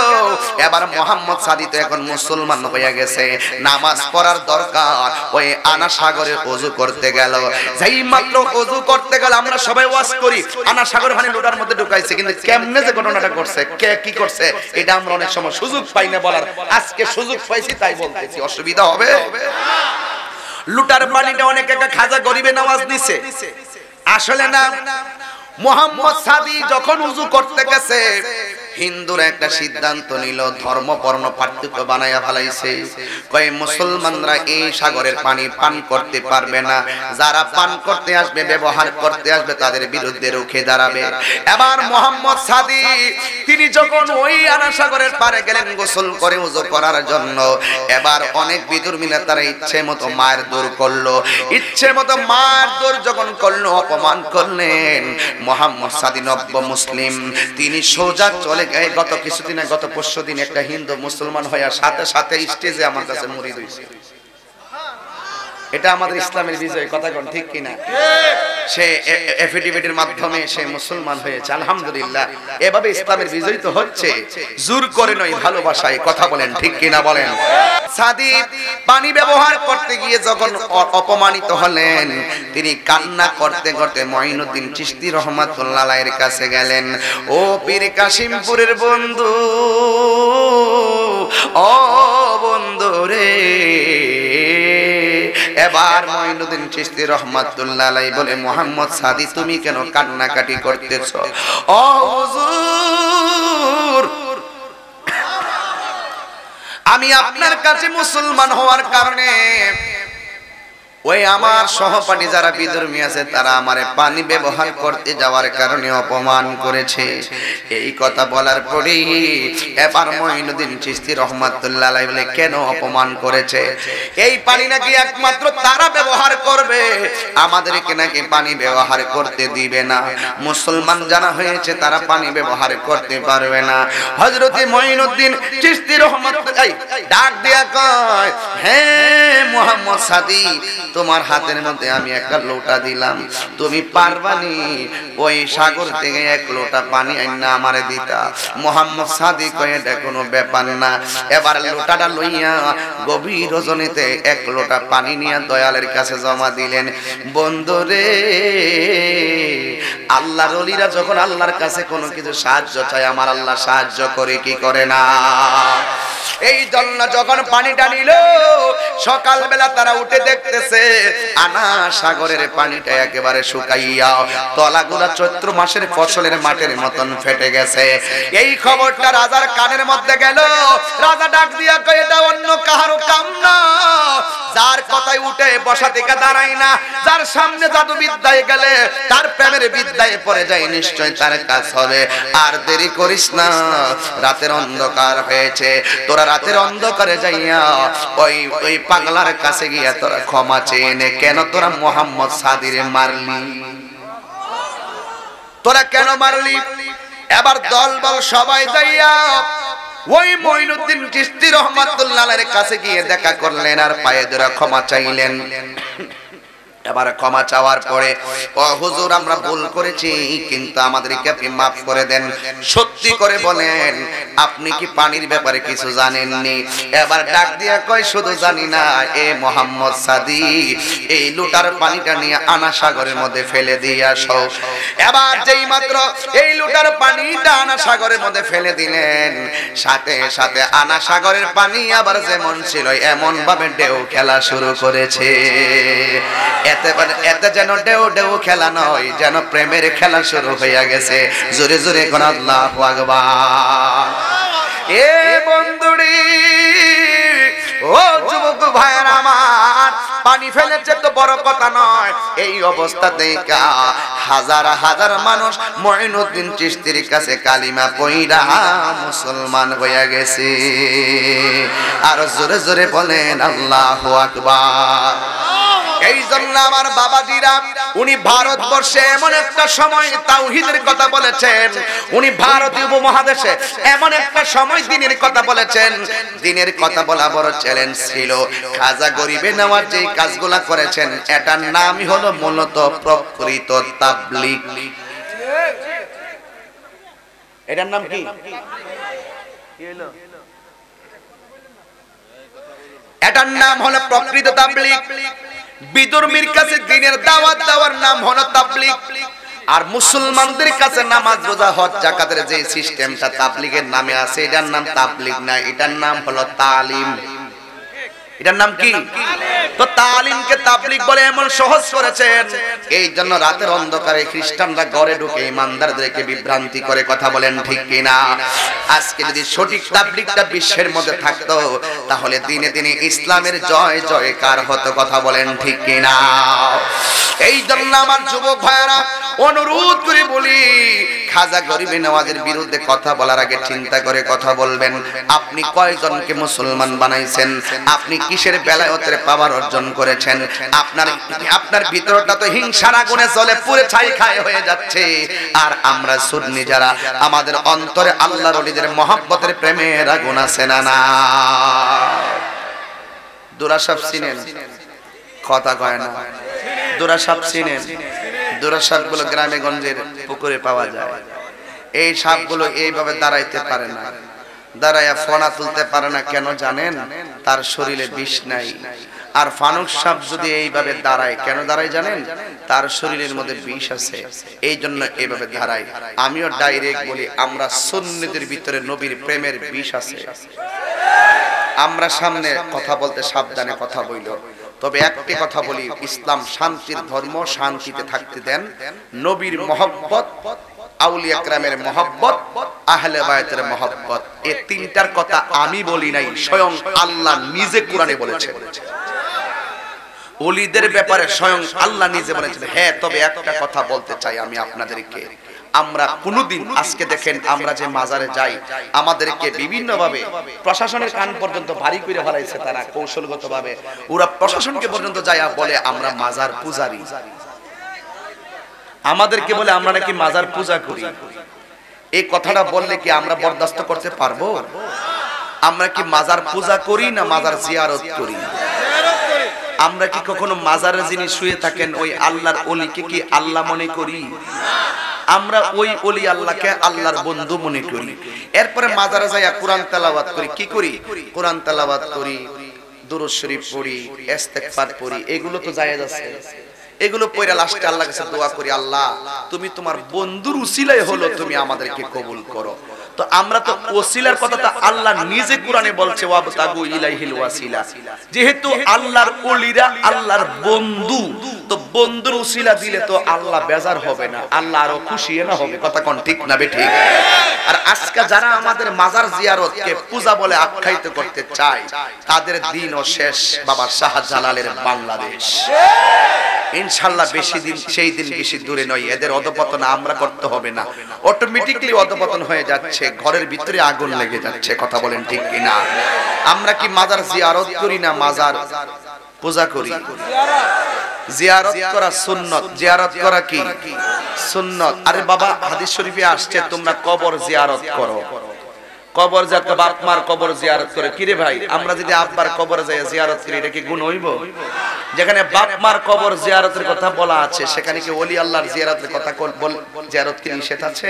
এবার মোহাম্মদ সাদি তো এখন মুসলমান হয়ে গেছে, নামাজ পড়ার দরকার, ওই আনা সাগরে ওযু করতে গেল। যেই মাত্র ওযু করতে গেল, আমরা সবাই ওয়াজ করি আনা সাগর মানে লোটার মধ্যে ঢুকাইছে, কিন্তু কেমনে যে ঘটনাটা করছে, কে কি করছে, এটা আমরা অনেক সময় সুযোগ পাই না বলার। আজকে সুযোগ পাইছি তাই বলতেছি, অসুবিধা হবে না। লোটার পানিটা অনেক একটা খাজা গরিবে নাওয়াজ নিছে, আসলে না। মোহাম্মদ সাদি যখন ওযু করতে গেছে, হিন্দুরা একটা সিদ্ধান্ত নিল, ধর্ম বর্ণ পার্থক্য বানায়া ফেলাইছে, কয় মুসলমানরা এই সাগরের পানি পান করতে পারবে না, যারা পান করতে আসবে ব্যবহার করতে আসবে তাদের বিরুদ্ধে রুখে দাঁড়াবে। এবার মোহাম্মদ সাদি তিনি যখন ওই আনা সাগরের পারে গেলেন গোসল করে ওযু করার জন্য, এবার অনেক বিদুর্মীরা তারা ইচ্ছে মতো মায়ের দূর করলো। ইচ্ছে মতো মায়ের দূর যখন করলো, অপমান করলেন। মোহাম্মদ সাদি নব্য মুসলিম, তিনি সোজা চলে গত কিছুদিন গত পরশু দিন একটা হিন্দু মুসলমান হইয়া সাথে সাথে স্টেজে আমার কাছে মুরিদ হইছে। এটা আমাদের ইসলামের বিজয়, কথা কোন ঠিক কিনা? সে এফিডেভিটের মাধ্যমে সে মুসলমান হয়েছে, আলহামদুলিল্লাহ। এভাবে ইসলামের বিজয় তো হচ্ছে, জোর করে নয়, ভালোবাসায়, কথা বলেন ঠিক কিনা? বলেন। সাদি পানি ব্যবহার করতে গিয়ে যখন অপমানিত হলেন, তিনি কান্না করতে করতে মঈনুদ্দিন চিশতী রহমাতুল্লাহ আলাইহির কাছে গেলেন। ও পীর কাশিমপুরের বন্ধু, ও বন্ধু রে, এবার মঈনুদ্দিন চিশতী রহমাতুল্লাহ আলাইহি বলে, মোহাম্মদ সাদি তুমি কেন কান্নাকাটি করতেছো? ও হুজুর, আমি আপনার কাছে মুসলমান হওয়ার কারণে ওই আমার সহপাঠী যারা বিধর্মী আছে তারা আমারে পানি ব্যবহার করতে যাওয়ার কারণে অপমান করেছে। এই কথা বলার পরেই এবার মঈনুদ্দিন চিশতী রহমাতুল্লাহ আলাইহি বলে, কেন অপমান করেছে? এই পানি নাকি একমাত্র তারা ব্যবহার করবে, আমাদেরকে নাকি পানি ব্যবহার করতে দিবে না। মুসলমান যারা হয়েছে তারা পানি ব্যবহার করতে পারবে না। হযরতে মঈনুদ্দিন চিশতী রহমাতুল্লাহ ডাক দিয়া কয়, হে মুহাম্মদ সাদি, তোমার হাতের মধ্যে আমি একটা লোটা দিলাম, তুমি পারবানি ওই সাগর থেকে এক লোটা পানি আইনা আমারে দিতা? মোহাম্মদ সাদি কয়, এটা কোনো ব্যাপার না। এবার লোটাটা লইয়া গভীর রজনীতে এক লোটা পানি নিয়ে দয়ালের কাছে জমা দিলেন। বন্ধুরে, আল্লাহর ওলিরা যখন আল্লাহর কাছে কোনো কিছু সাহায্য চায়, আমার আল্লাহ সাহায্য করে কি করে না? এই জন্য যখন পানিটা নিল, সকালবেলা তারা উঠে দেখতেছে আনা সাগরের পানিটা একেবারে শুকাইয়া তলাগুলা চৈত্র মাসের ফসলের মাটির মতন ফেটে গেছে। এই খবরটা রাজার কানের মধ্যে গেল। রাজা ডাক দিয়া কয়, এটা অন্য কাহারও কাম না, যার কথায় উঠে বসা থেকে দাঁড়ায় না, যার সামনে জাদু বিদ্যায় গেলে, তার প্রেমের বিদ্যায় পড়ে যায়, নিশ্চয় তার কাজ হবে। আর দেরি করিস না, রাতের অন্ধকার হয়েছে, তোরা রাতের অন্ধকারে যাইয়া ওই ওই পাগলার কাছে গিয়া তোরা ক্ষমা চেয়ে নে, কেন তোরা মোহাম্মদ সাদিরে মারলি, তোরা কেন মারলি? এবার দলবল সবাই যাইয়া ওই মঈনুদ্দিন চিশতী রহমাতুল্লাহ আলাইহির কাছে গিয়ে দেখা করলেন আর পায়ে ধরে ক্ষমা চাইলেন। এবার ক্ষমা চাওয়ার পরে, ও হুজুর, আমরা ভুল করেছি, কিন্তু আমাদেরকে আপনি মাফ করে দেন, সত্যি করে বলেন, আপনি কি পানির ব্যাপারে কিছু জানেননি? এবার ডাক দিয়া কয়, শুধু জানি না, এ মোহাম্মদ সাদি, এই লুটার পানিটা নিয়ে আনা সাগরের মধ্যে ফেলে দিয়ে আসো। এবার যেই মাত্র এই লুটার পানিটা আনা সাগরের মধ্যে ফেলে দিলেন, সাথে সাথে আনা সাগরের পানি আবার যেমন ছিল এমন ভাবে ঢেউ খেলা শুরু করেছে। এতে যেন ডেউ ডেউ খেলা নয়, যেন প্রেমের খেলা শুরু হইয়া গেছে। জোরে জোরে কোন আল্লাহু আকবার। এ বন্ধুরি, ও যুবক ভাইরা আমার, পানি ফেলেছে তো বড় কথা নয়, এই অবস্থাতেই হাজার হাজার মানুষ মঈনুদ্দিন চিশতীর কাছে কালিমা পড়িয়া মুসলমান হয়ে গেছে। আর জোরে জোরে বলেন আল্লাহু আকবার। এই জন্য আমার বাবাজিরা, উনি ভারতবর্ষে এমন একটা সময় তাওহীদের কথা বলেছেন, উনি ভারতীয় উপমহাদেশে এমন একটা সময় দ্বীনের কথা বলেছেন, দ্বীনের কথা বলা বড় চ্যালেঞ্জ ছিল। খাজা গরিবে নাওয়াজ যে কাজগুলা করেছেন, এটার নামই হলো মূলত প্রকৃত তাবলীগ। এটার নাম কি? এটার নাম হলো প্রকৃত তাবলীগ। বিধর্মীর কাছে দ্বীনের দাওয়াত দেওয়ার নাম হলো তাবলীগ। আর মুসলমানদের কাছে নামাজ রোজা হজ যাকাতের যে সিস্টেমটা তাবলীগের নামে আছে, এটার নাম তাবলীগ না, এটার নাম হলো তালিম। এটার নাম কি? তো তালিমকে তাবলীগ বলে এমন সহজ করেছেন। এই জন্য রাতের অন্ধকারে খ্রিস্টানরা ঘরে ঢুকে ইমানদারদেরকে বিভ্রান্তি করে, কথা বলেন ঠিক কিনা? আজকে যদি সঠিক তাবলীগটা বিশ্বের মধ্যে থাকতো, তাহলে দিনে দিনে ইসলামের জয় জয়কার হতো, কথা বলেন ঠিক কিনা? এই জন্য আমার যুবক ভাইরা, অনুরোধ করে বলি, খাজা গরিবে নাওয়াজের বিরুদ্ধে কথা বলার আগে চিন্তা করে কথা বলবেন। আপনি কয়জনকে মুসলমান বানাইছেন? আপনি কিসের বেলায়তের পাওয়ার অর্জন করেছেন? আপনার আপনার ভিতরটা তো হিংসার আগুনে জ্বলে পুড়ে ছাই খায় হয়ে যাচ্ছে। আর আমরা সুন্নি যারা, আমাদের অন্তরে আল্লাহর ওলিদের মহব্বতের প্রেমের আগুন আছে না না? দুরা সব চিনেন, कथा कय ना दोरा साप चिनेन दोरा सापगुलो ग्रामे गंजेर पुकुरे पावा जाय এই সাপগুলো এইভাবে দাঁড়াইতে পারে না দাঁড়ায়া ফনা তুলতে পারে না কেন জানেন তার শরীরে বিষ নাই আর ফানুক সাপ যদি এইভাবে দাঁড়ায় কেন দাঁড়ায় জানেন তার শরীরের মধ্যে বিষ আছে এইজন্য এইভাবে দাঁড়ায় আমিও ডাইরেক্ট বলি আমরা সুন্নিদের ভিতরে নবীর প্রেমের বিষ আছে আমরা সামনে কথা বলতে সাবধানে কথা বইলো তবে একটি কথা বলি ইসলাম শান্তির ধর্ম শান্তিতে থাকতে দেন নবীর মহব্বত আউলিয়া کرامের mohabbat আহলে বাইতের mohabbat এই তিনটার কথা আমি বলি নাই স্বয়ং আল্লাহ নিজে কোরআনে বলেছেন ওলিদের ব্যাপারে স্বয়ং আল্লাহ নিজে বলেছেন হ্যাঁ তবে একটা কথা বলতে চাই আমি আপনাদেরকে আমরা কোনদিন আজকে দেখেন আমরা যে মাজারে যাই আমাদেরকে বিভিন্ন ভাবে প্রশাসনের কান পর্যন্ত ভারী করে ফলাইছে তারা কৌশলগতভাবে ওরা প্রশাসনকে পর্যন্ত যায় বলে আমরা মাজার পূজারি আমাদেরকে বলে আমরা নাকি মাজার পূজা করি এই কথাটা বললে কি আমরা বরদাস্ত করতে পারবো আমরা কি মাজার পূজা করি না মাজার জিয়ারত করি আমরা কি কখনো মাজারে যিনি শুয়ে থাকেন ওই আল্লাহর ওলিকে কি আল্লাহ মনে করি আমরা ওই ওলি আল্লাহকে আল্লাহর বন্ধু মনে করি এরপরে মাজারে যাইয়া কোরআন তেলাওয়াত করি কি করি কোরআন তেলাওয়াত করি দুরূদ শরীফ পড়ি ইস্তেগফার পড়ি এগুলো তো জায়েজ আছে এগুলো পয়রা লাস্টে আল্লাহর কাছে দোয়া করি আল্লাহ তুমি তোমার বন্ধুর উসিলায় হলো তুমি আমাদেরকে কবুল করো তো আমরা তো ওসিলার কথাটা আল্লাহ নিজে কোরআনে বলছে ওয়াবতাগু ইলাইহিল ওয়াসিলা যেহেতু আল্লাহর ওলিরা আল্লাহর বন্ধু তো বন্ধুর উসিলা দিলে তো আল্লাহ বেজার হবে না আল্লাহ আরো খুশি না হবে কথা কোন ঠিক না বে ঠিক আর আজকে যারা আমাদের মাজার জিয়ারতকে পূজা বলে আখ্যায়িত করতে চায় তাদের দিন ও শেষ বাবা শাহজালালের বাংলাদেশ ইনশাআল্লাহ বেশি দিন সেই দিন বেশি দূরে নয় এদের অধপতন আমরা করতে হবে না অটোমেটিক্যালি অধপতন হয়ে যাচ্ছে ঘরের ভিতরে আগুন লেগে যাচ্ছে কথা বলেন ঠিক কি না আমরা কি মাজার জিয়ারত করি না মাজার পূজা করি জিয়ারত করা সুন্নাত জিয়ারত করা কি সুন্নাত আরে বাবা হাদিস শরীফে আসছে তোমরা কবর জিয়ারত করো কবর যাক বাপ মার কবর জিয়ারত করে কি রে ভাই আমরা যদি আব্বার কবরে যাই জিয়ারত করি এটা কি গুণ হইব যেখানে বাপ মার কবর জিয়ারতের কথা বলা আছে সেখানে কি ওলি আল্লাহর জিয়ারতের কথা বল জিয়ারত কি নিষেধ আছে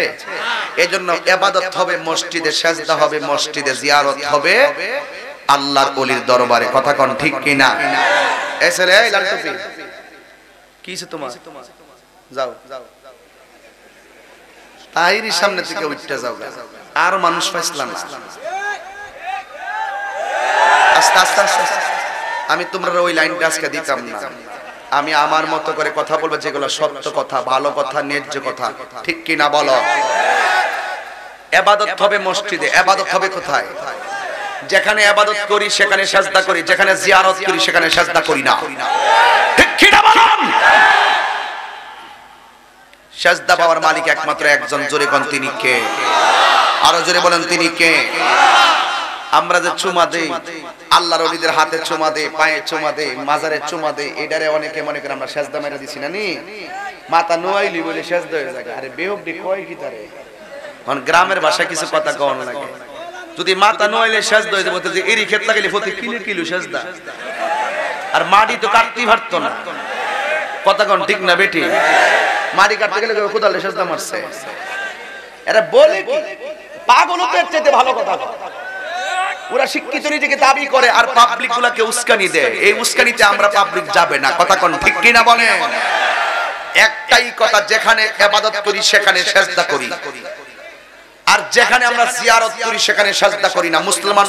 এজন্য ইবাদত হবে মসজিদে সাজদা হবে মসজিদে জিয়ারত হবে আল্লাহর ওলির দরবারে কথা কোন ঠিক কি না এসলে এই লালটুপি কিছে তোমার যাও তাইরি সামনে থেকে উঠতে যাও আর মানুষ পাইছলাম না আস্তে আস্তে আমি তোমরা ওই লাইনটা আজকে দিতাম না আমি আমার মত করে কথা বলবো যেগুলো সত্য কথা ভালো কথা ন্যায্য কথা ঠিক কি না বলো ইবাদত হবে মসজিদে ইবাদত হবে কোথায় যেখানে ইবাদত করি সেখানে সাজদা করি যেখানে জিয়ারত করি সেখানে সাজদা করি না ঠিক কি না বলো সাজদা পাওয়ার মালিক একমাত্র একজন জোরে কোন তিনি কে আরো জোরে বলেন তিনি কে আমরা যে চুমা দেই আল্লাহর ওলিদের হাতে চুমা দেই পায়ে চুমা দেই মাজারে চুমা দেই এটারে অনেকে মনে করে আমরা সাজদা মেরা দিছি না নি মাথা নোয়াইলি বলে সাজদা হয়ে যায় আরে বেহুবডি কয় কি তারে কোন গ্রামের ভাষা কিছু কথা কওন লাগে যদি মাথা নোয়াইলে সাজদা হয়ে যেত যে এরি ক্ষেত লাগাইলে প্রতি কিলো কিলো সাজদা আর মাটি তো কাটতেই পারতো না কথা কোন ঠিক না বেটি মাটি কাটতে গেলে কোদালে সাজদা মারছে এরা বলে কি পাগলদের চাইতে ভালো কথা ওরা শিক্ষিত নিজেকে দাবি করে আর পাবলিক গুলাকে উস্কানি দেয় এই উস্কানিতে আমরা পাবলিক যাবে না কথা কোন ঠিক কি না বলেন একটাই কথা যেখানে ইবাদত করি সেখানে সাজদা করি আর যেখানে আমরা জিয়ারত করি সেখানে সাজদা করি না মুসলমান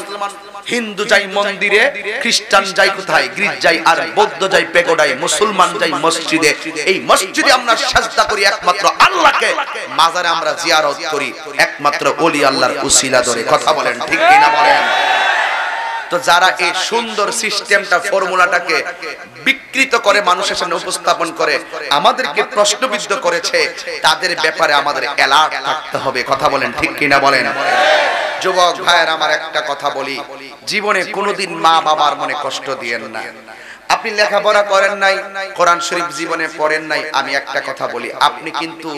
হিন্দু যাই মন্দিরে খ্রিস্টান যাই কোথায় গ্রিক যাই আর বৌদ্ধ যাই পেগোডায় মুসলমান যাই মসজিদে এই মসজিদে আমরা সাজদা করি একমাত্র আল্লাহকে মাজারে আমরা জিয়ারত করি একমাত্র ওলি আল্লাহর উসিলা ধরে কথা বলেন ঠিক কি না বলেন তো যারা এই সুন্দর সিস্টেমটা ফর্মুলাটাকে বিকৃত করে মানুষের সামনে উপস্থাপন করে আমাদেরকে প্রশ্নবিদ্ধ করেছে তাদের ব্যাপারে আমাদের অ্যালার্ট থাকতে হবে কথা বলেন ঠিক কিনা বলেন যুবক ভাইয়ের আমার একটা কথা বলি জীবনে কোনোদিন মা বাবার মনে কষ্ট দিয়েন না আপনি লেখাপড়া করেন নাই কোরআন শরীফ জীবনে পড়েন নাই আমি একটা কথা বলি আপনি কিন্তু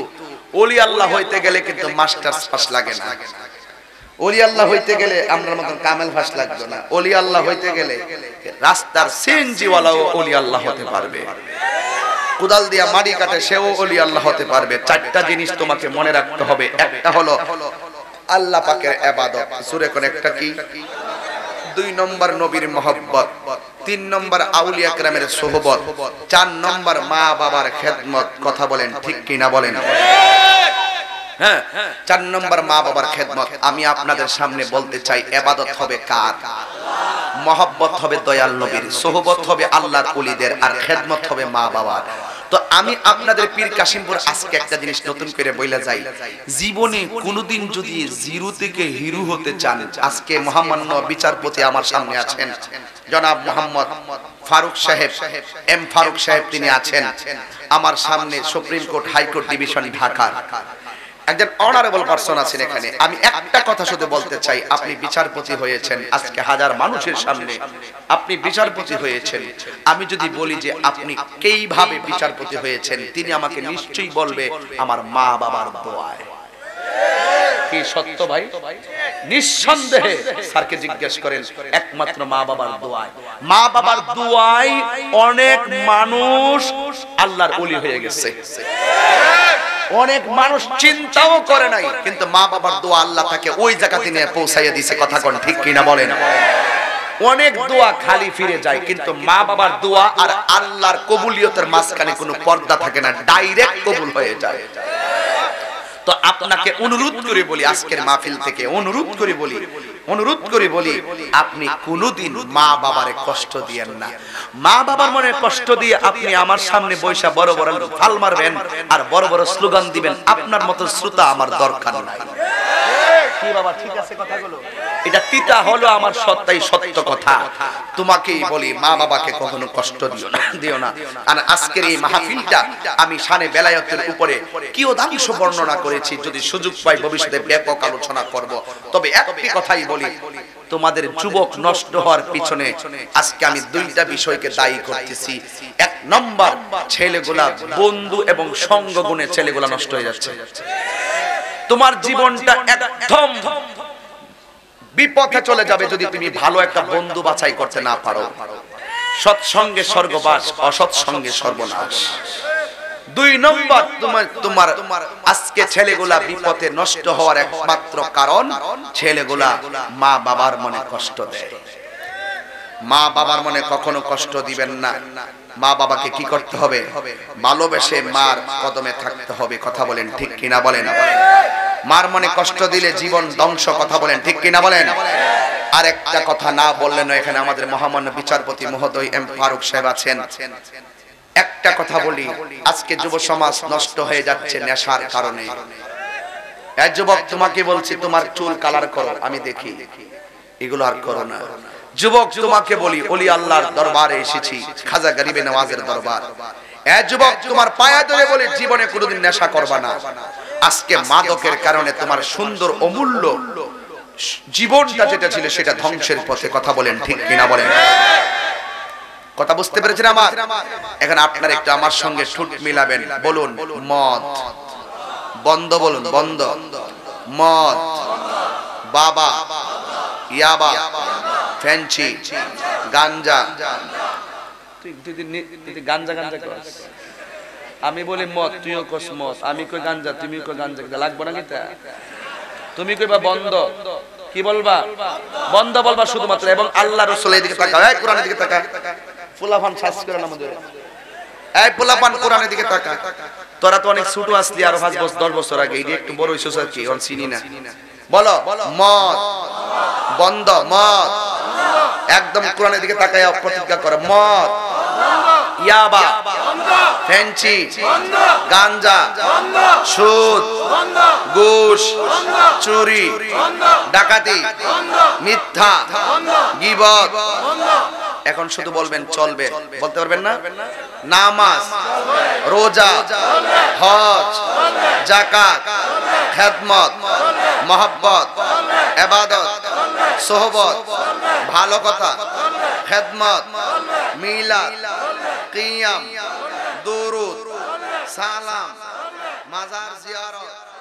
ওলি আল্লাহ হইতে গেলে কিন্তু মাস্টার্স পাস লাগে না ओली अल्लाह होते गेले आमरा मतन कामेल भाष लागबे ना। ओली अल्लाह होते गेले रास्तार सीएनजी वालाओ ओली अल्लाह होते पारबे, कुदाल दिया माटी काटे सेओ ओली अल्लाह होते पारबे। चारटा जिनिस तुम्हें मने रखते होबे, एकटा हलो अल्लाह पाकेर इबादत सुरे कोन एकटा की, दुई नम्बर नबीर मोहब्बत, तीन नम्बर आउलिया केरामेर सोहबत, चार नम्बर मा बाबार खिदमत। कथा बोलें ठीक कि ना बोलें? चार नम्बर माँ बाबार खेदमत। आमी आपनादेर सामने बोलते चाई इबादत होबे कार, मोहब्बत होबे दयाल नबीर, सोहबत होबे आल्लाहर ओलीदेर और खेदमत होबे माँ बाबार। तो आमी आपनादेर पीर काशिमपुर आजके एकटा जिनिस नतुन करे बोला जाई, जीवने कोनोदिन जदि जीरो थेके हिरो होते चान, आजके महामान्य विचारपति आमार सामने आछेन जनाब मोहम्मद फारुक साहेब, एम फारुक साहेब तिनि आछेन आमार सामने, supreme court high court division Dhaka একজন অনারেবল পারসন আছেন এখানে। আমি একটা কথা শুধু বলতে চাই, আপনি বিচারপতি হয়েছেন আজকে হাজার মানুষের সামনে, আপনি বিচারপতি হয়েছেন। আমি যদি বলি যে আপনি কিভাবে বিচারপতি হয়েছেন, তিনি আমাকে নিশ্চয়ই বলবে আমার মা বাবার দোয়ায়। কি সত্য ভাই? নিঃসন্দেহে। স্যারকে জিজ্ঞেস করেন, একমাত্র মা বাবার দোয়ায়। মা বাবার দোয়ায় অনেক মানুষ আল্লাহর ওলি হয়ে গেছে। অনেক মানুষ চিন্তাও করে নাই, কিন্তু মা বাবার দোয়া আল্লাহ তাকে ওই জায়গাতে নিয়ে পৌঁছাইয়া দিয়েছে। কথা কোন ঠিক কিনা বলেন? অনেক দোয়া খালি ফিরে যায়, কিন্তু মা বাবার দোয়া আর আল্লাহর কবুলিয়তের মাঝখানে কোনো পর্দা থাকে না, ডাইরেক্ট কবুল হয়ে যায়। তো আপনাকে অনুরোধ করে বলি, আজকের মাহফিল থেকে অনুরোধ করে বলি, অনুরোধ করে বলি, আপনি কোনোদিন মা বাবারে কষ্ট দিয়েন না। মা বাবার মনে কষ্ট দিয়ে আপনি আমার সামনে বৈশা বড় বড় ফাল মারবেন আর বড় বড় স্লোগান দিবেন, আপনার মতো শ্রোতা আমার দরকার নাই। কি বাবা, ঠিক আছে কথাগুলো? এটা তিতা হলো আমার সত্যই সত্য কথা। তোমাকেই বলি, মা বাবাকে কখনো কষ্ট দিও না, দিও না। আর আজকের এই মাহফিলটা আমি শানে বেলায়েতের উপরে কিয়দাংশ বর্ণনা করেছি, যদি সুযোগ পাই ভবিষ্যতে ব্যাপক আলোচনা করব। তবে একটি কথাই বলি, তোমাদের যুবক নষ্ট হওয়ার পিছনে আজকে আমি দুইটা বিষয়কে দায়ী করতেছি। এক নম্বর, ছেলেগুলা বন্ধু এবং সঙ্গ গুণে ছেলেগুলা নষ্ট হয়ে যাচ্ছে। তোমার জীবনটা একদম বিপথে চলে যাবে যদি তুমি ভালো একটা বন্ধু বাছাই করতে না পারো। সৎসঙ্গে স্বর্গবাস, অসৎসঙ্গে সর্বনাশ। দুই নম্বর, তোমার তোমার আজকে ছেলেগুলা বিপথে নষ্ট হওয়ার একমাত্র কারণ, ছেলেগুলা মা বাবার মনে কষ্ট দেয়। মা বাবার মনে কখনো কষ্ট দিবেন না। মা বাবাকে কি করতে হবে? ভালোবেসে মার কদমে থাকতে হবে। কথা বলেন ঠিক কিনা বলেন? মার মনে কষ্ট দিলে জীবন ধ্বংস। কথা বলেন ঠিক কিনা বলেন? আর একটা কথা না বললেন, এখানে আমাদের মহামান্য বিচারপতি মহোদয় এম ফারুক সাহেব আছেন, একটা কথা বলি, আজকে যুব সমাজ নষ্ট হয়ে যাচ্ছে নেশার কারণে। এই যুবক তোমাকে বলছি, তোমার চুল কালার করো, আমি দেখি, এগুলো আর করো না। যুবক তোমাকে বলি, ওলি আল্লাহর দরবারে এসেছি, খাজা গরিবে নাওয়াজের দরবার। এই যুবক তোমার পায়ে ধরে বলি, জীবনে কোনোদিন নেশা করবা না। আজকে মাদকের কারণে তোমার সুন্দর অমূল্য জীবনটা যেটা ছিল সেটা ধ্বংসের পথে। কথা বলেন ঠিক কিনা বলেন? কথা বুঝতে পেরেছেন আমার? এখন আপনারা একটু আমার সঙ্গে ঠুট মিলাবেন, বলুন মদ বন্ধ, বলুন বন্ধ, মদ, বাবা, ইয়াবা, ফ্যান্সি, গাঞ্জা। তুই তুই গাঞ্জা গাঞ্জা কস, আমি বলি মদ, তুইও কস মদ, আমি কই গাঞ্জা, তুমিও কই গাঞ্জা। লাগবো না কিতা? তুমি কইবা বন্ধ, কি বলবা? বন্ধ বলবা শুধুমাত্র। এবং আল্লাহ রাসূলের দিকে তাকায়, এই কোরআনের দিকে তাকায়। ফুলাফান সাজ করে না আমাদের, এই ফুলাফান কোরআনের দিকে তাকায়। তোরা তো অনেক ছোট আসলি, আর পাঁচ বছর দশ বছর আগে এই একটু বড় হইছস আর কি, অন চিনি না। বলো মদ বন্ধ, মদ, একদম কোরআনের দিকে তাকায় প্রতিজ্ঞা করো, মদ, ইয়াবা, ফ্যান্সি, গাঞ্জা, সুদ, ঘুষ, চুরি, ডাকাতি, মিথ্যা, গীবত। এখন শুধু বলবেন চলবে, বলতে পারবেন না? নামাজ, রোজা, হজ, যাকাত, খেদমত, মহব্বত, ইবাদত, সোহবত, ভালো কথা, খেদমত, মিলাদ, কিয়াম, দুরুদ, সালাম, মাজার জিয়ারত।